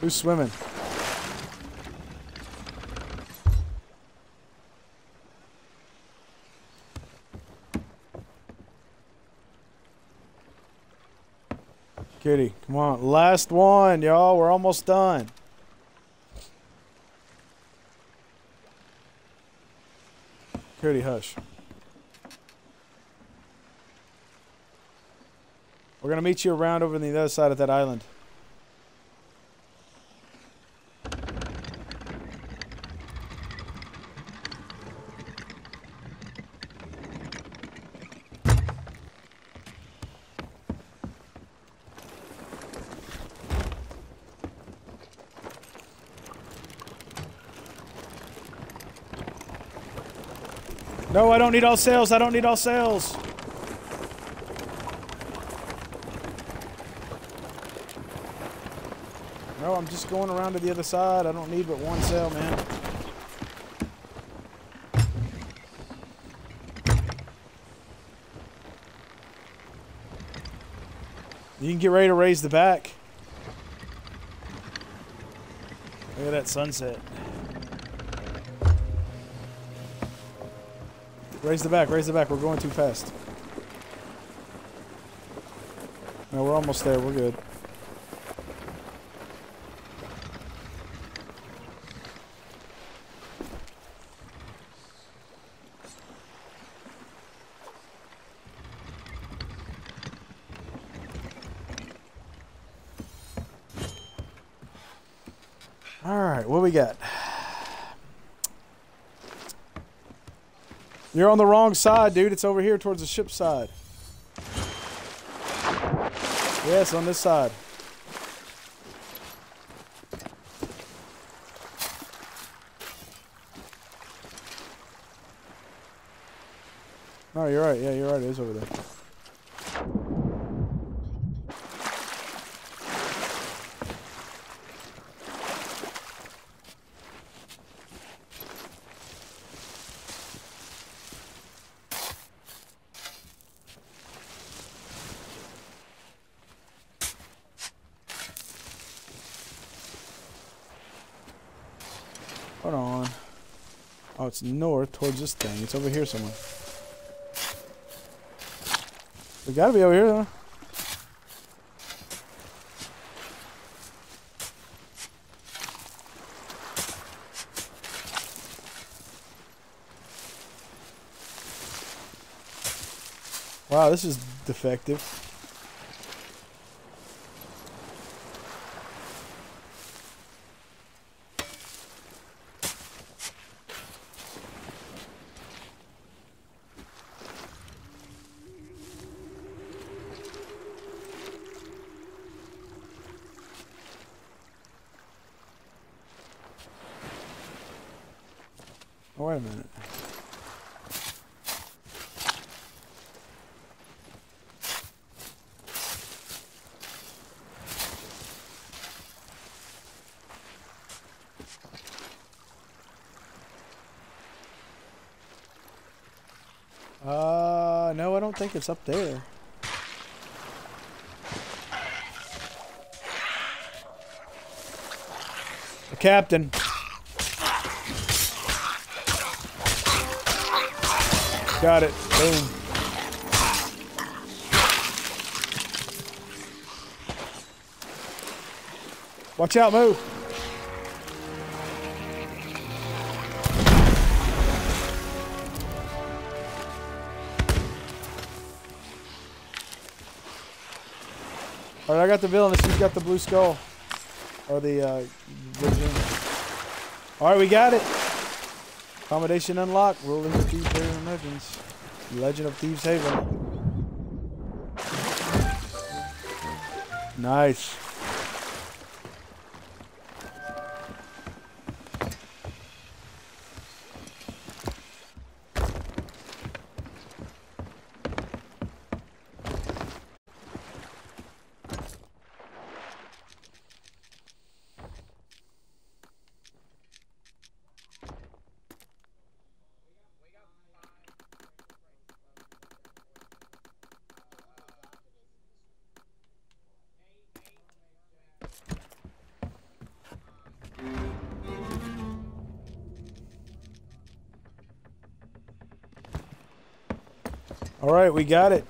Who's swimming? Cootie, come on. Last one, y'all. We're almost done. Cootie, hush. We're going to meet you around over on the other side of that island. No, I don't need all sails. I don't need all sails. No, I'm just going around to the other side. I don't need but one sail, man. You can get ready to raise the back. Look at that sunset. Raise the back, raise the back. We're going too fast. No, we're almost there. We're good. All right, what we got? You're on the wrong side, dude. It's over here towards the ship's side. Yes, on this side. No, you're right. Yeah, you're right. It is over there. Hold on. Oh, it's north towards this thing. It's over here somewhere. We gotta be over here, though. Wow, this is defective. Wait a minute. No, I don't think it's up there. The captain. Got it. Boom. Watch out, move. All right, I got the villainess. He's got the blue skull. Or the all right, we got it. Accommodation unlocked. Ruling with these Pirate Legends. Legend of Thieves' Haven. Nice. All right, we got it.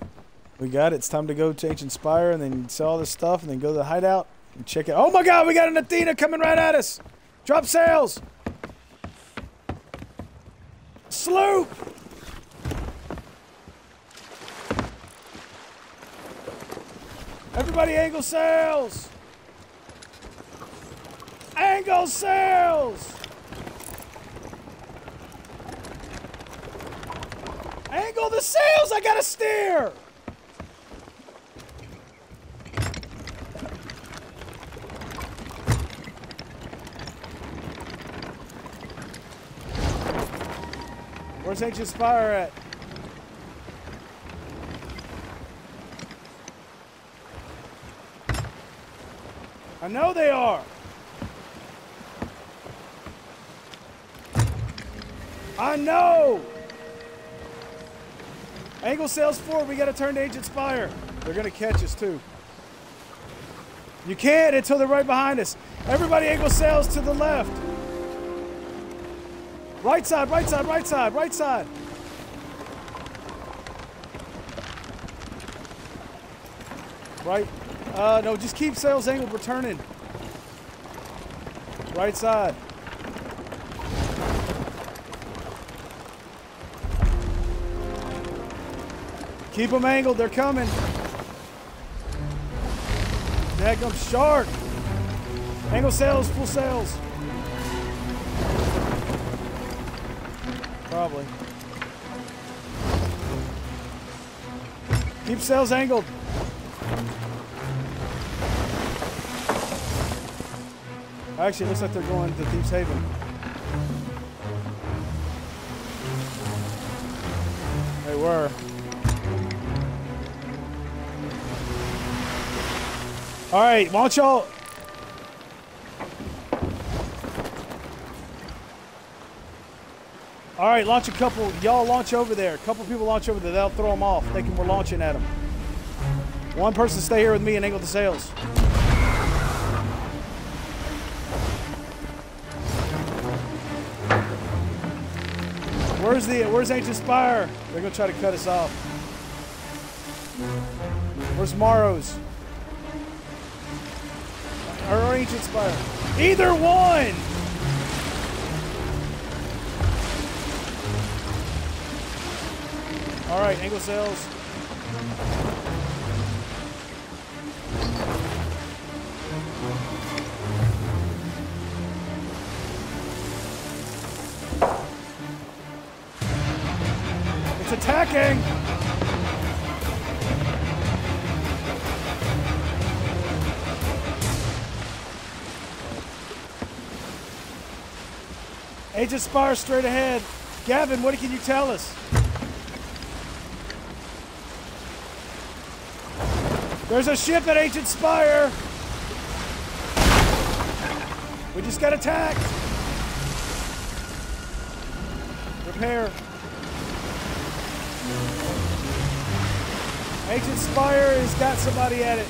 We got it. It's time to go to Ancient Spire and then sell all this stuff and then go to the hideout and check it. Oh my god, we got an Athena coming right at us! Drop sails! Sloop! Everybody angle sails! Angle sails! Angle the sails! I gotta steer! Where's Ancient Spire at? I know they are! I know! Angle sails forward, we gotta turn to Ancient Spire. They're gonna catch us too. You can't until they're right behind us. Everybody angle sails to the left. Right side, right side, right side, right side. Right. No, just keep sails angled. We're turning. Right side. Keep them angled. They're coming. Daggum shark. Angle sails, full sails. Probably. Keep sails angled. Actually, it looks like they're going to Thieves' Haven. They were. All right, why don't y'all... All right, launch a couple. Y'all launch over there. A couple people launch over there. They'll throw them off. Thinking we're launching at them. One person stay here with me and angle the sails. Where's Ancient Spire? They're gonna try to cut us off. Where's Marro's? Or Ancient Spire? Either one. All right, angle sails. It's attacking. Ancient Spire straight ahead. Gavin, what can you tell us? There's a ship at Ancient Spire! We just got attacked! Repair. Ancient Spire has got somebody at it.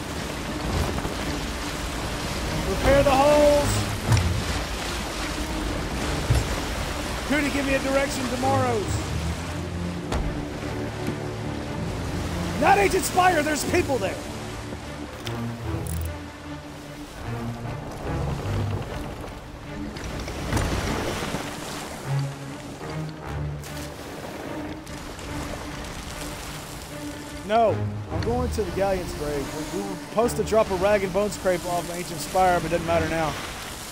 Repair the holes! Cootie, give me a direction tomorrow's. Not Ancient Spire, there's people there! No, I'm going to the Galleon's Grave. We were supposed to drop a rag and bone scrape off Ancient Spire, but it doesn't matter now.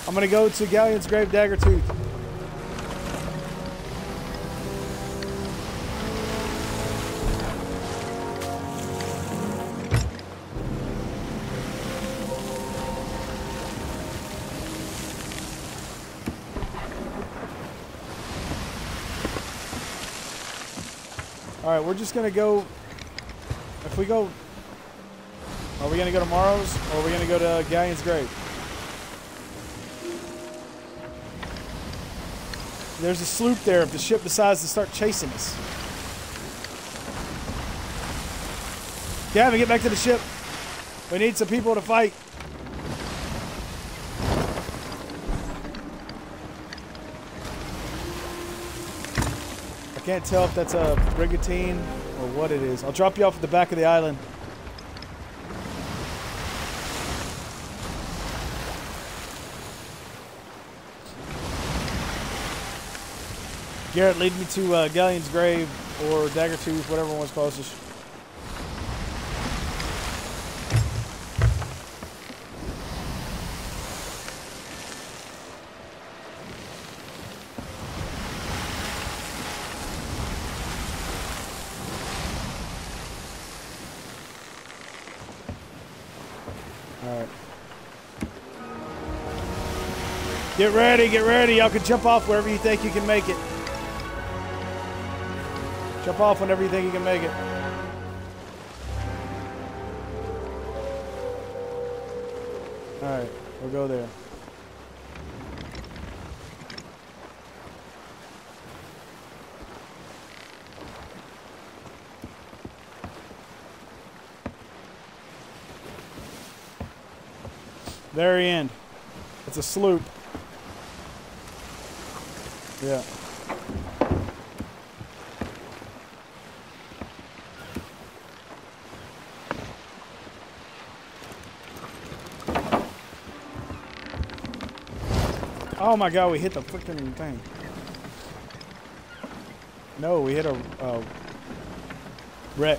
I'm going to go to Galleon's Grave, Dagger Tooth. Alright, we're just going to go... If we go, are we going to go to Marro's or are we going to go to Galleon's Grave? There's a sloop there if the ship decides to start chasing us. Gavin, get back to the ship. We need some people to fight. I can't tell if that's a brigantine or what it is. I'll drop you off at the back of the island. Garrett, lead me to Galleon's Grave or Dagger Tooth, whatever one's closest. Get ready, get ready. Y'all can jump off wherever you think you can make it. Jump off whenever you think you can make it. All right, we'll go there. Very end. It's a sloop. Yeah. Oh my God, we hit the freaking thing. No, we hit a wreck.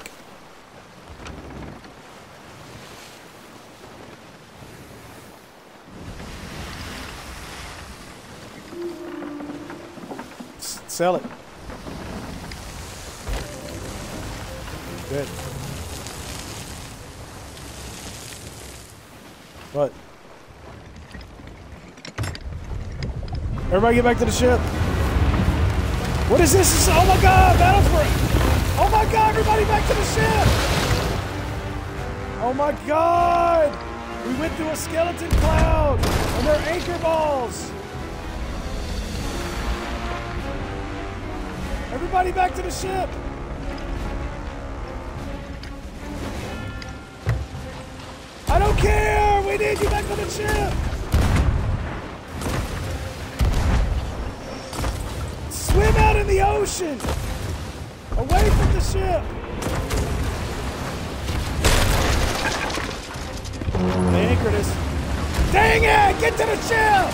Sell it. Good. What? Everybody get back to the ship. What is this? This is, oh my God, battle for it. Oh my God, everybody back to the ship. Oh my God. We went through a skeleton cloud and they're anchor balls. Everybody back to the ship! I don't care! We need you back to the ship! Swim out in the ocean! Away from the ship! They anchored us. Dang it! Get to the ship!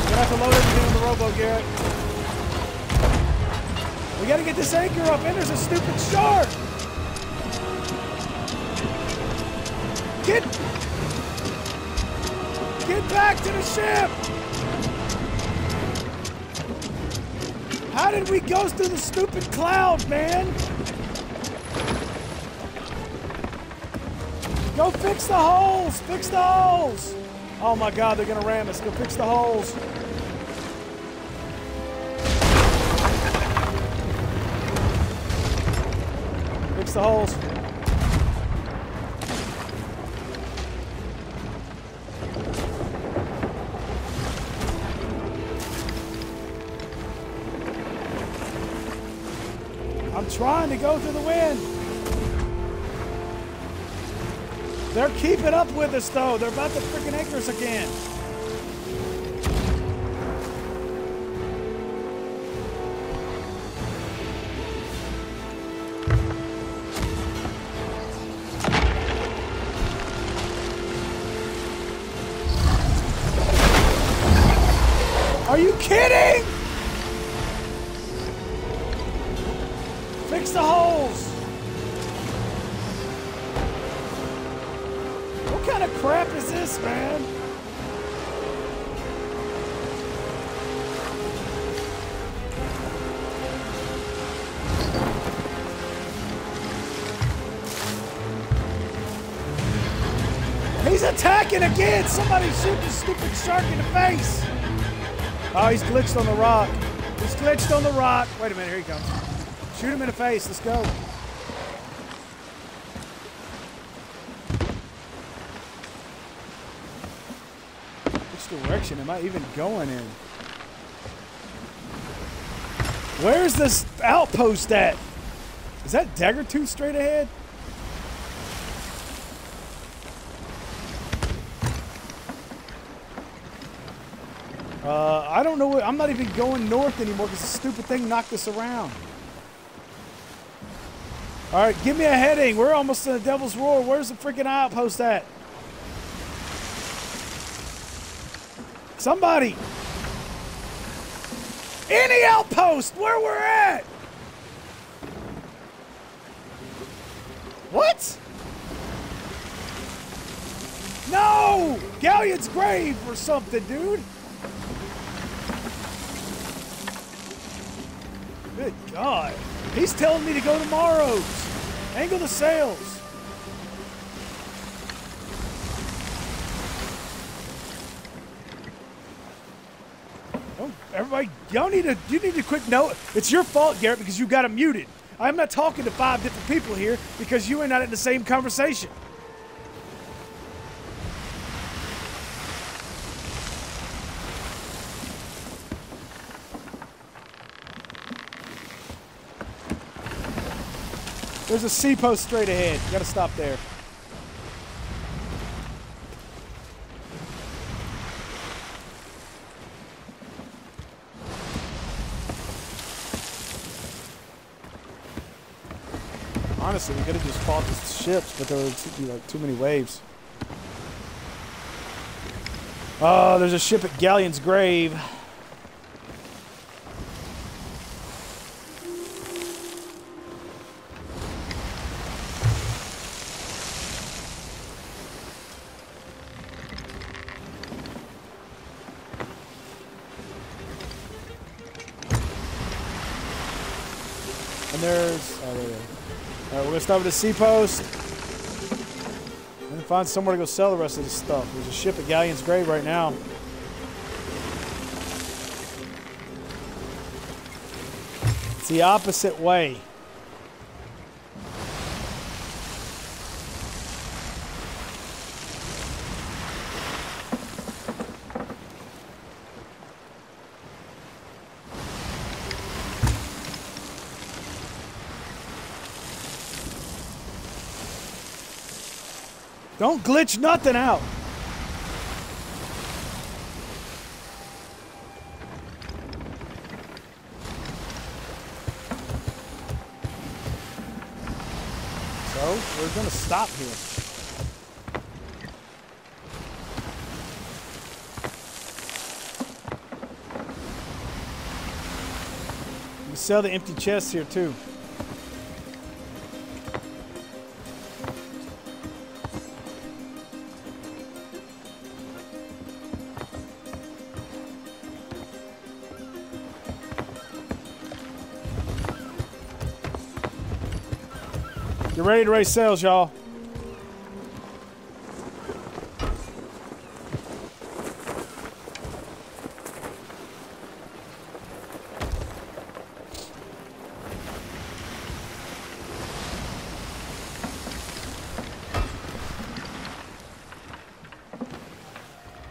We're gonna have to load everything on the rowboat, Garrett. We gotta get this anchor up, and there's a stupid shark! Get back to the ship! How did we go through the stupid cloud, man? Go fix the holes! Fix the holes! Oh my God, they're gonna ram us. Go fix the holes. The holes. I'm trying to go through the wind. They're keeping up with us though. They're about to freaking anchor us again. Are you kidding? Fix the holes. What kind of crap is this, man? He's attacking again. Somebody shoot this stupid shark in the face. Oh, he's glitched on the rock. He's glitched on the rock. Wait a minute, here he comes. Shoot him in the face, let's go. Which direction am I even going in? Where's this outpost at? Is that Dagger Tooth straight ahead? I don't know what, I'm not even going north anymore because the stupid thing knocked us around. All right, give me a heading. We're almost in the Devil's Roar. Where's the freaking outpost at? Somebody. Any outpost where we're at! What? No! Galleon's Grave or something, dude! Good God. He's telling me to go to Marro's. Angle the sails. Oh, everybody, you need to quit. No, it's your fault, Garrett, because you got it muted. I'm not talking to 5 different people here because you and I are not in the same conversation. There's a seapost straight ahead. You gotta stop there. Honestly, we could have just fought the ships, but there were too many waves. Oh, there's a ship at Galleon's Grave. Stop at the seapost and find somewhere to go sell the rest of this stuff. There's a ship at Galleon's Grave right now. It's the opposite way. Don't glitch nothing out. So, we're gonna stop here. We sell the empty chests here too. Ready to raise sails, y'all.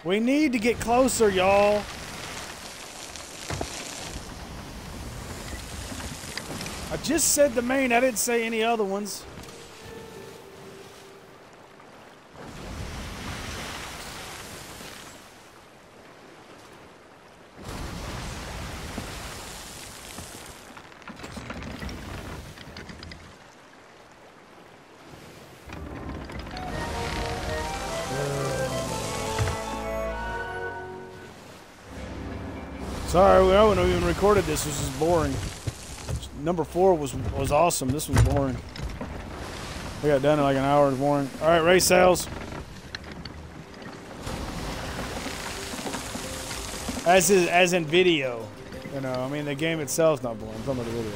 We need to get closer, y'all. I just said the main, I didn't say any other ones. Sorry, I wouldn't have even recorded this. This is boring. Number 4 was awesome. This was boring. We got done in like an hour. It was boring. All right, raise sails. As in video, you know. I mean, the game itself's not boring. I'm talking about the video.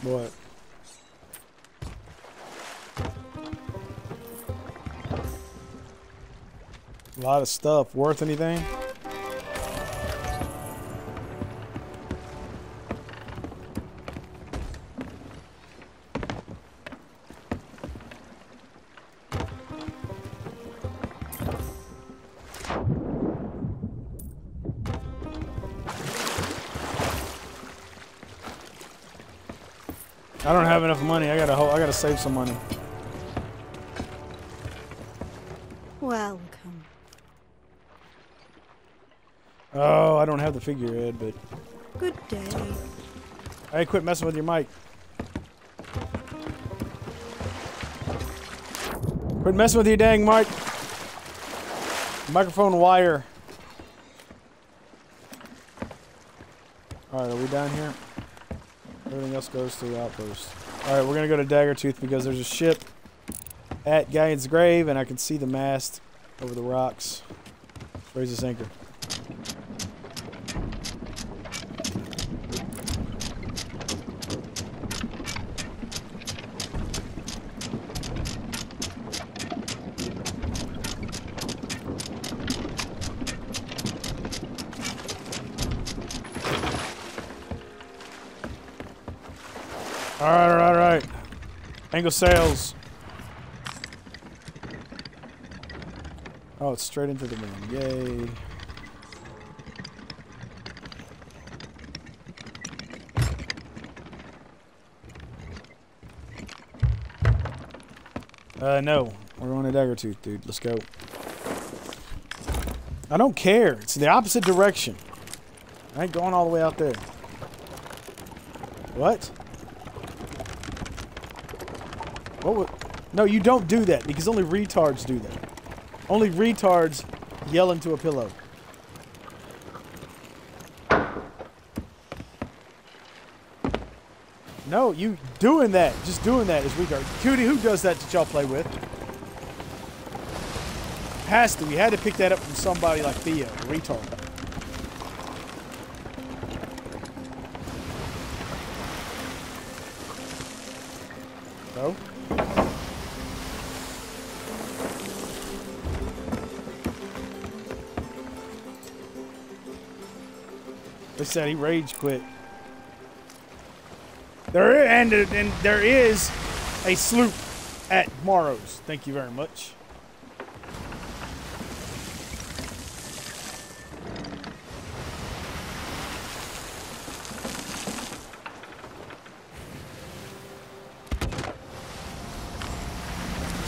What? A lot of stuff. Worth anything? I don't have enough money. I gotta save some money. Welcome. Oh, I don't have the figurehead, but. Good day. Hey, quit messing with your mic. Quit messing with your dang mic. Microphone wire. Alright, are we down here? Everything else goes to the outpost. Alright, we're gonna go to Dagger Tooth because there's a ship at Galleon's Grave and I can see the mast over the rocks. Raise this anchor. Alright. Angle sails. Oh, it's straight into the moon. Yay. No. We're going to Dagger Tooth, dude. Let's go. I don't care. It's the opposite direction. I ain't going all the way out there. What? No, you don't do that because only retards do that. Only retards yell into a pillow. No, you doing that. Just doing that is retard. Cootie, who does that that y'all play with? Has to. We had to pick that up from somebody like Theo, a retard. No? They said he rage quit. There is a sloop at Marro's. Thank you very much.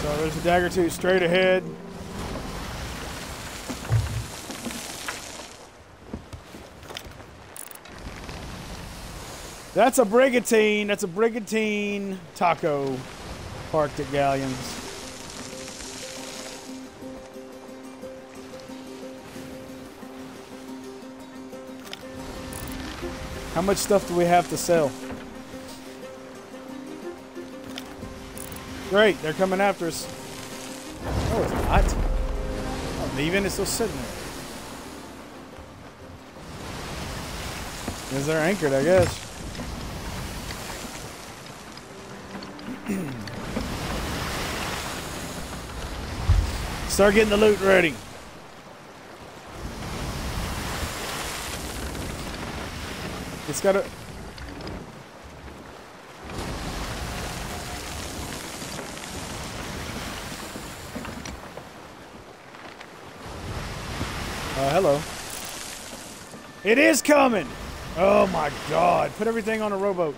So there's a Dagger Tooth straight ahead. That's a brigantine. That's a brigantine taco parked at Galleon's. How much stuff do we have to sell? Great, they're coming after us. Oh, it's not. I'm leaving. It's still sitting there. Because they're anchored, I guess. Start getting the loot ready. It's gotta. Hello. It is coming. Oh my God! Put everything on a rowboat.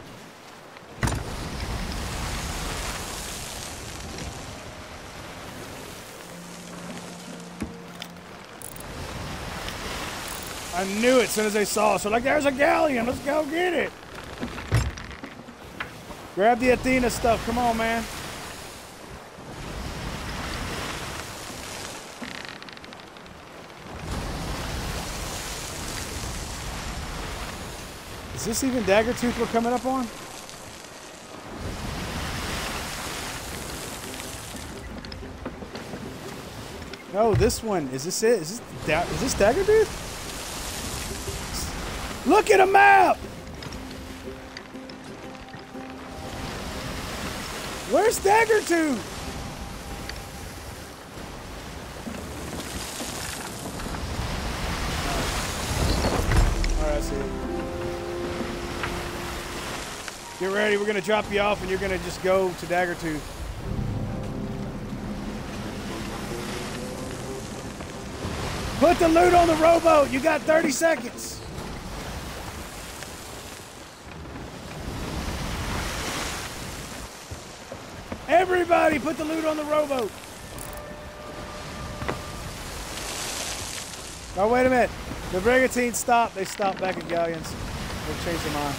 I knew it as soon as they saw us. They're like, there's a galleon. Let's go get it. Grab the Athena stuff. Come on, man. Is this even Dagger Tooth we're coming up on? No, this one. Is this it? Is this Dagger Tooth? Look at a map! Where's Dagger Tooth? Alright, I see it. Get ready, we're gonna drop you off and you're gonna just go to Dagger Tooth. Put the loot on the rowboat, you got 30 seconds. Everybody put the loot on the rowboat. Oh, wait a minute. The brigantine stopped. They stopped back at Galleon's. They've changed their mind.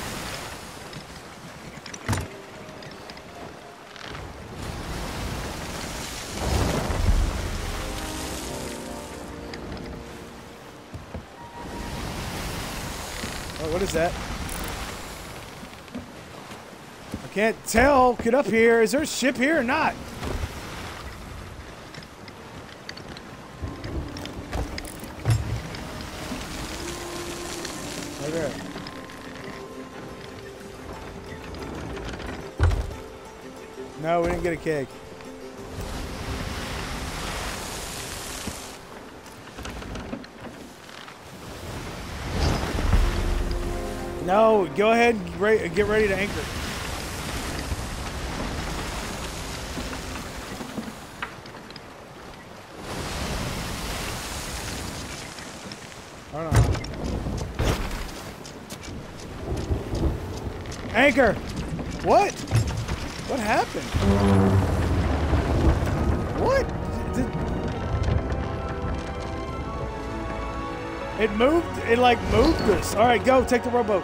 Oh, what is that? I can't tell. Get up here. Is there a ship here or not? No, we didn't get a cake. No, go ahead and get ready to anchor. I don't know. Anchor! What? What happened? What? It moved. It like moved us. All right, go take the rowboat.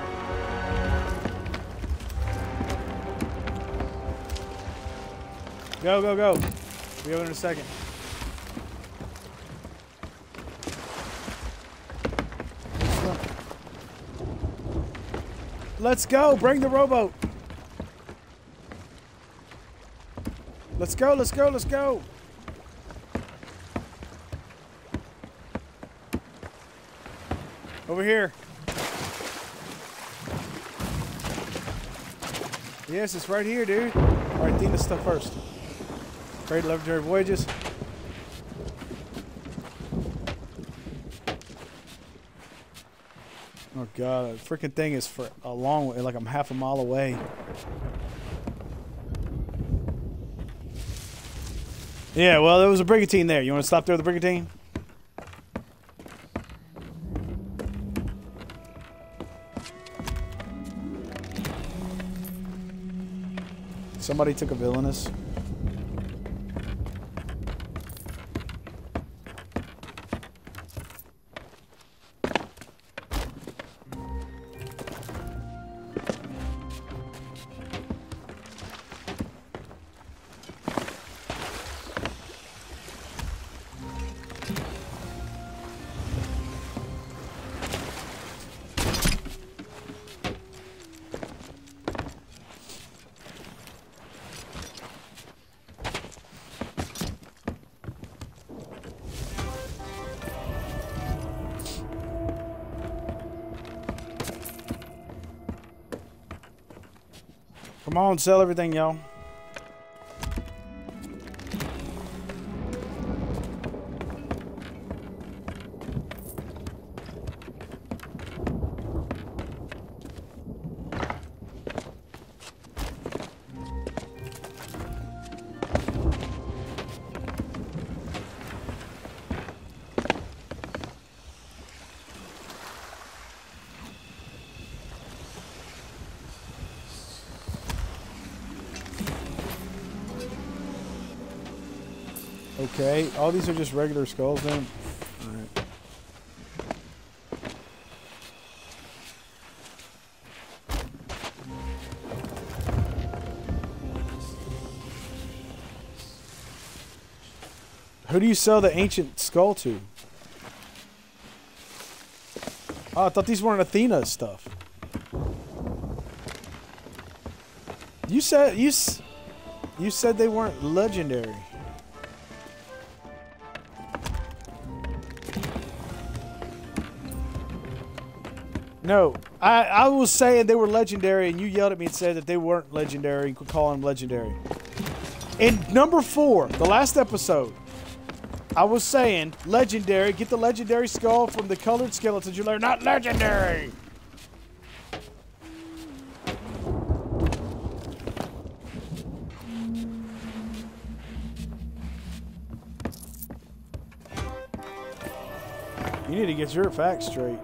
Go, go, go. We'll be over in a second. Let's go. Bring the rowboat. Let's go, let's go, let's go. Over here. Yes, it's right here, dude. All right, Athena's stuff first. Great legendary voyages. Oh, God, that freaking thing is for a long way, like I'm half a mile away. Yeah, well, there was a brigantine there. You want to stop there with the brigantine? Somebody took a villainous. Come on, sell everything, y'all. Okay, all these are just regular skulls then? Alright. Who do you sell the ancient skull to? Oh, I thought these weren't Athena's stuff. You said they weren't legendary. No, I was saying they were legendary, and you yelled at me and said that they weren't legendary and could call them legendary. In number 4, the last episode, I was saying legendary, get the legendary skull from the colored skeletons. You're like, not legendary! You need to get your facts straight.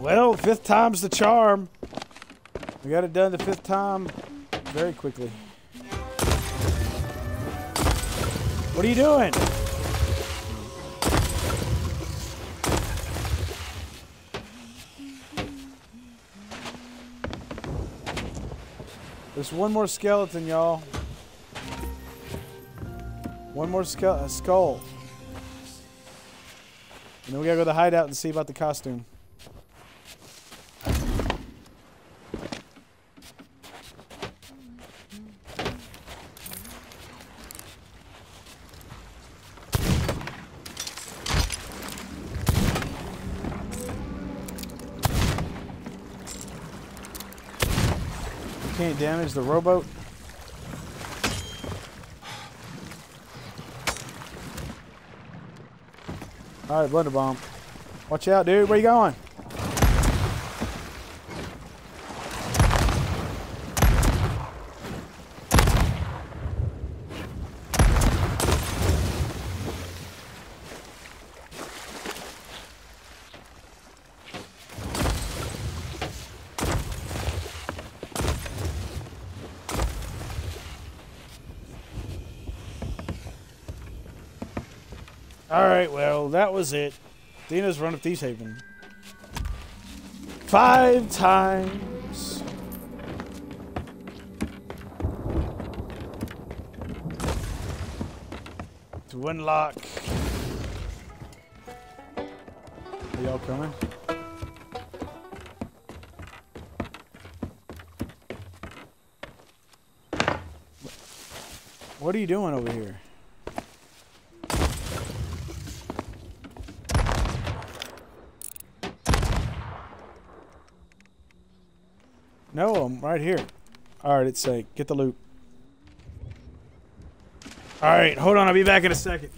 Well, fifth time's the charm. We got it done the fifth time very quickly. What are you doing? There's one more skeleton, y'all. One more skull. And then we gotta go to the hideout and see about the costume. Can't damage the rowboat. All right, Blunderbomb. Watch out, dude. Where you going? Alright, well, that was it. Athena's Run of Thieves' Haven. 5 times. To unlock. Are y'all coming? What are you doing over here? No, I'm right here. Alright, it's safe. Get the loot. Alright, hold on. I'll be back in a second.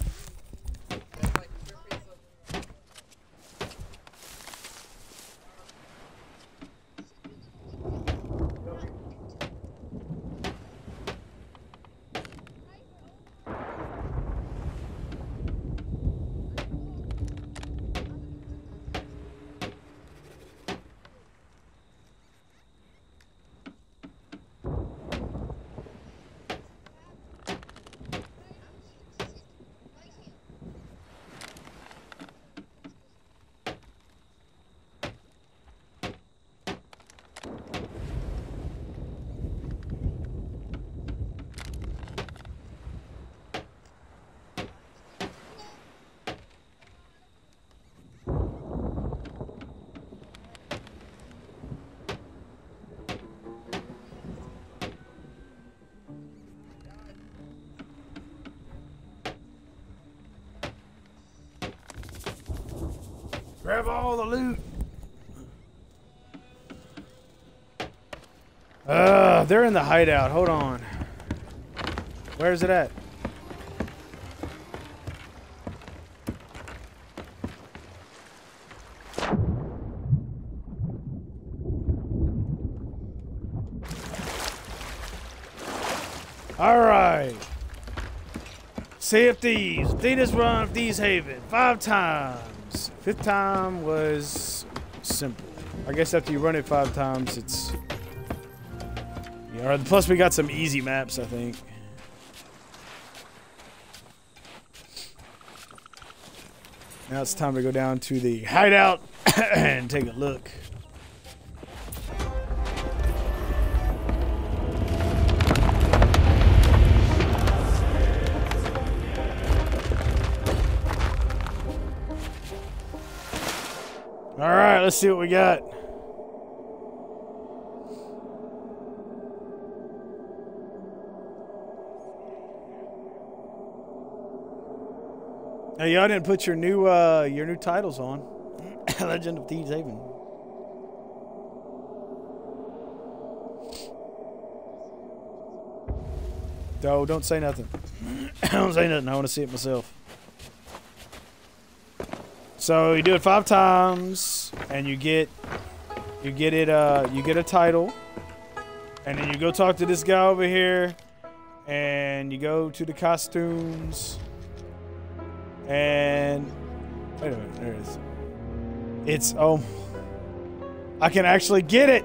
Grab all the loot. They're in the hideout. Hold on. Where is it at? All right. Sea of Thieves. Athena's Run of Thieves' Haven. 5 times. Fifth time was simple. I guess after you run it 5 times, it's... Yeah, plus we got some easy maps, I think. Now it's time to go down to the hideout and take a look. Let's see what we got. Now y'all didn't put your new titles on. Legend of Thieves' Haven. No, don't say nothing. Don't say nothing. I want to see it myself. So you do it 5 times, and you get a title, and then you go talk to this guy over here, and you go to the costumes, and wait a minute, there it is. It's oh, I can actually get it!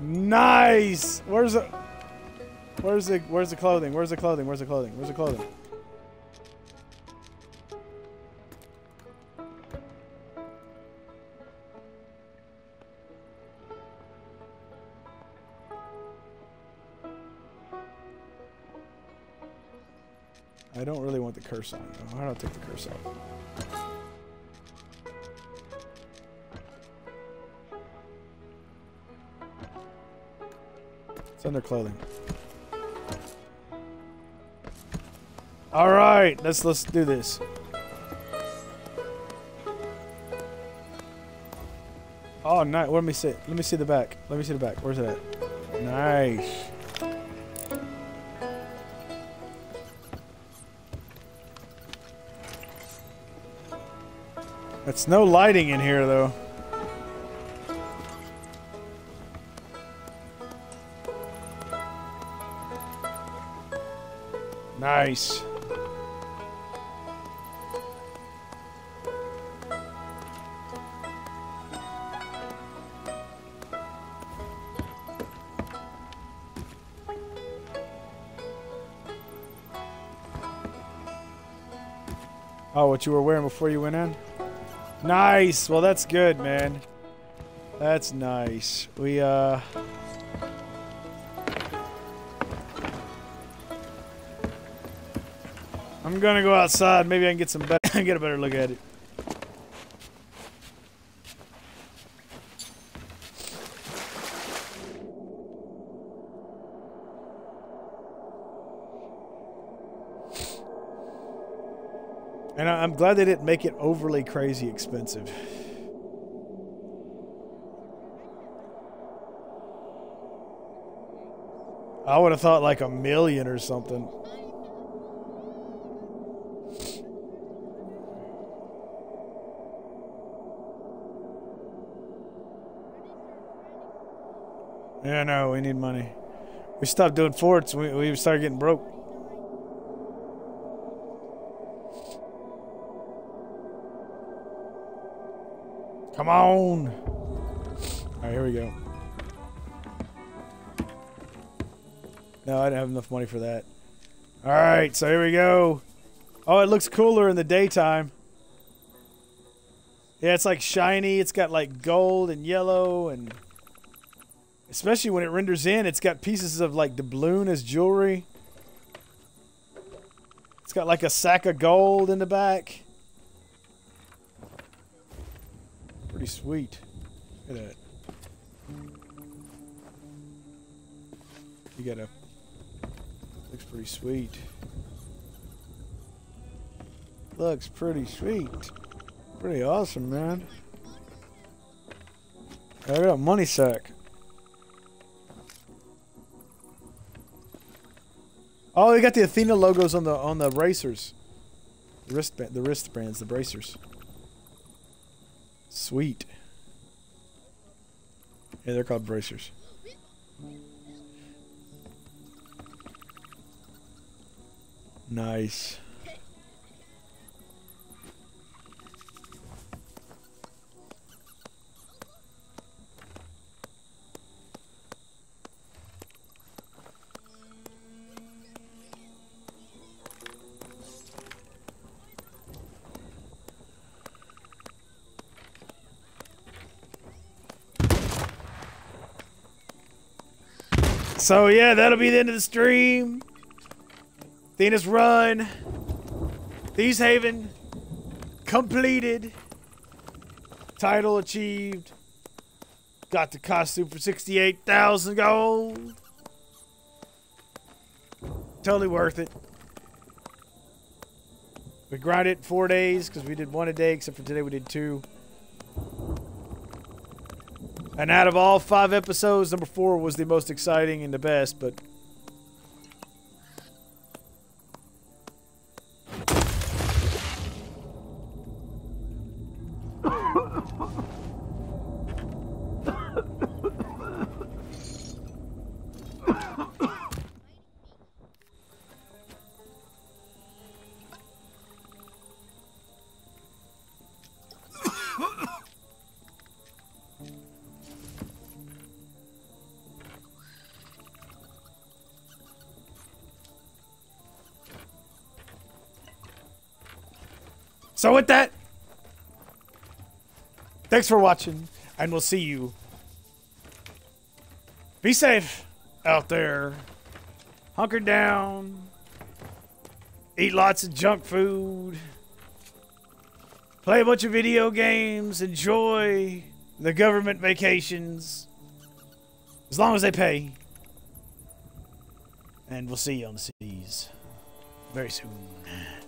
Nice! Where's the clothing? Where's the clothing? Where's the clothing? Where's the clothing? I don't really want the curse on, though. I don't take the curse off. It's under clothing. All right, let's do this. Oh, nice. Let me see. Let me see the back. Let me see the back. Where's it at? Nice. It's no lighting in here, though. Nice. Oh, what you were wearing before you went in? Nice. Well, that's good, man. That's nice. We I'm gonna go outside. Maybe I can get some better get a better look at it. And I'm glad they didn't make it overly crazy expensive. I would have thought like $1 million or something. Yeah, no, we need money. We stopped doing forts. We started getting broke. Come on! Alright, here we go. No, I didn't have enough money for that. Alright, so here we go. Oh, it looks cooler in the daytime. Yeah, it's like shiny. It's got like gold and yellow, and especially when it renders in, it's got pieces of like doubloon as jewelry. It's got like a sack of gold in the back. Pretty sweet. Look at that. You gotta. Looks pretty sweet. Looks pretty sweet. Pretty awesome, man. I got a money sack. Oh, they got the Athena logos on the bracers. The wristband, the wristbands, the bracers. Sweet. Yeah, they're called bracers. Nice. So yeah, that'll be the end of the stream. Athena's Run, Thieves' Haven completed, title achieved, got the costume for 68,000 gold. Totally worth it. We grinded it 4 days because we did one a day, except for today we did 2. And out of all 5 episodes, number 4 was the most exciting and the best, but So with that, thanks for watching, and we'll see you. Be safe out there. Hunker down. Eat lots of junk food. Play a bunch of video games. Enjoy the government vacations. As long as they pay. And we'll see you on the seas very soon.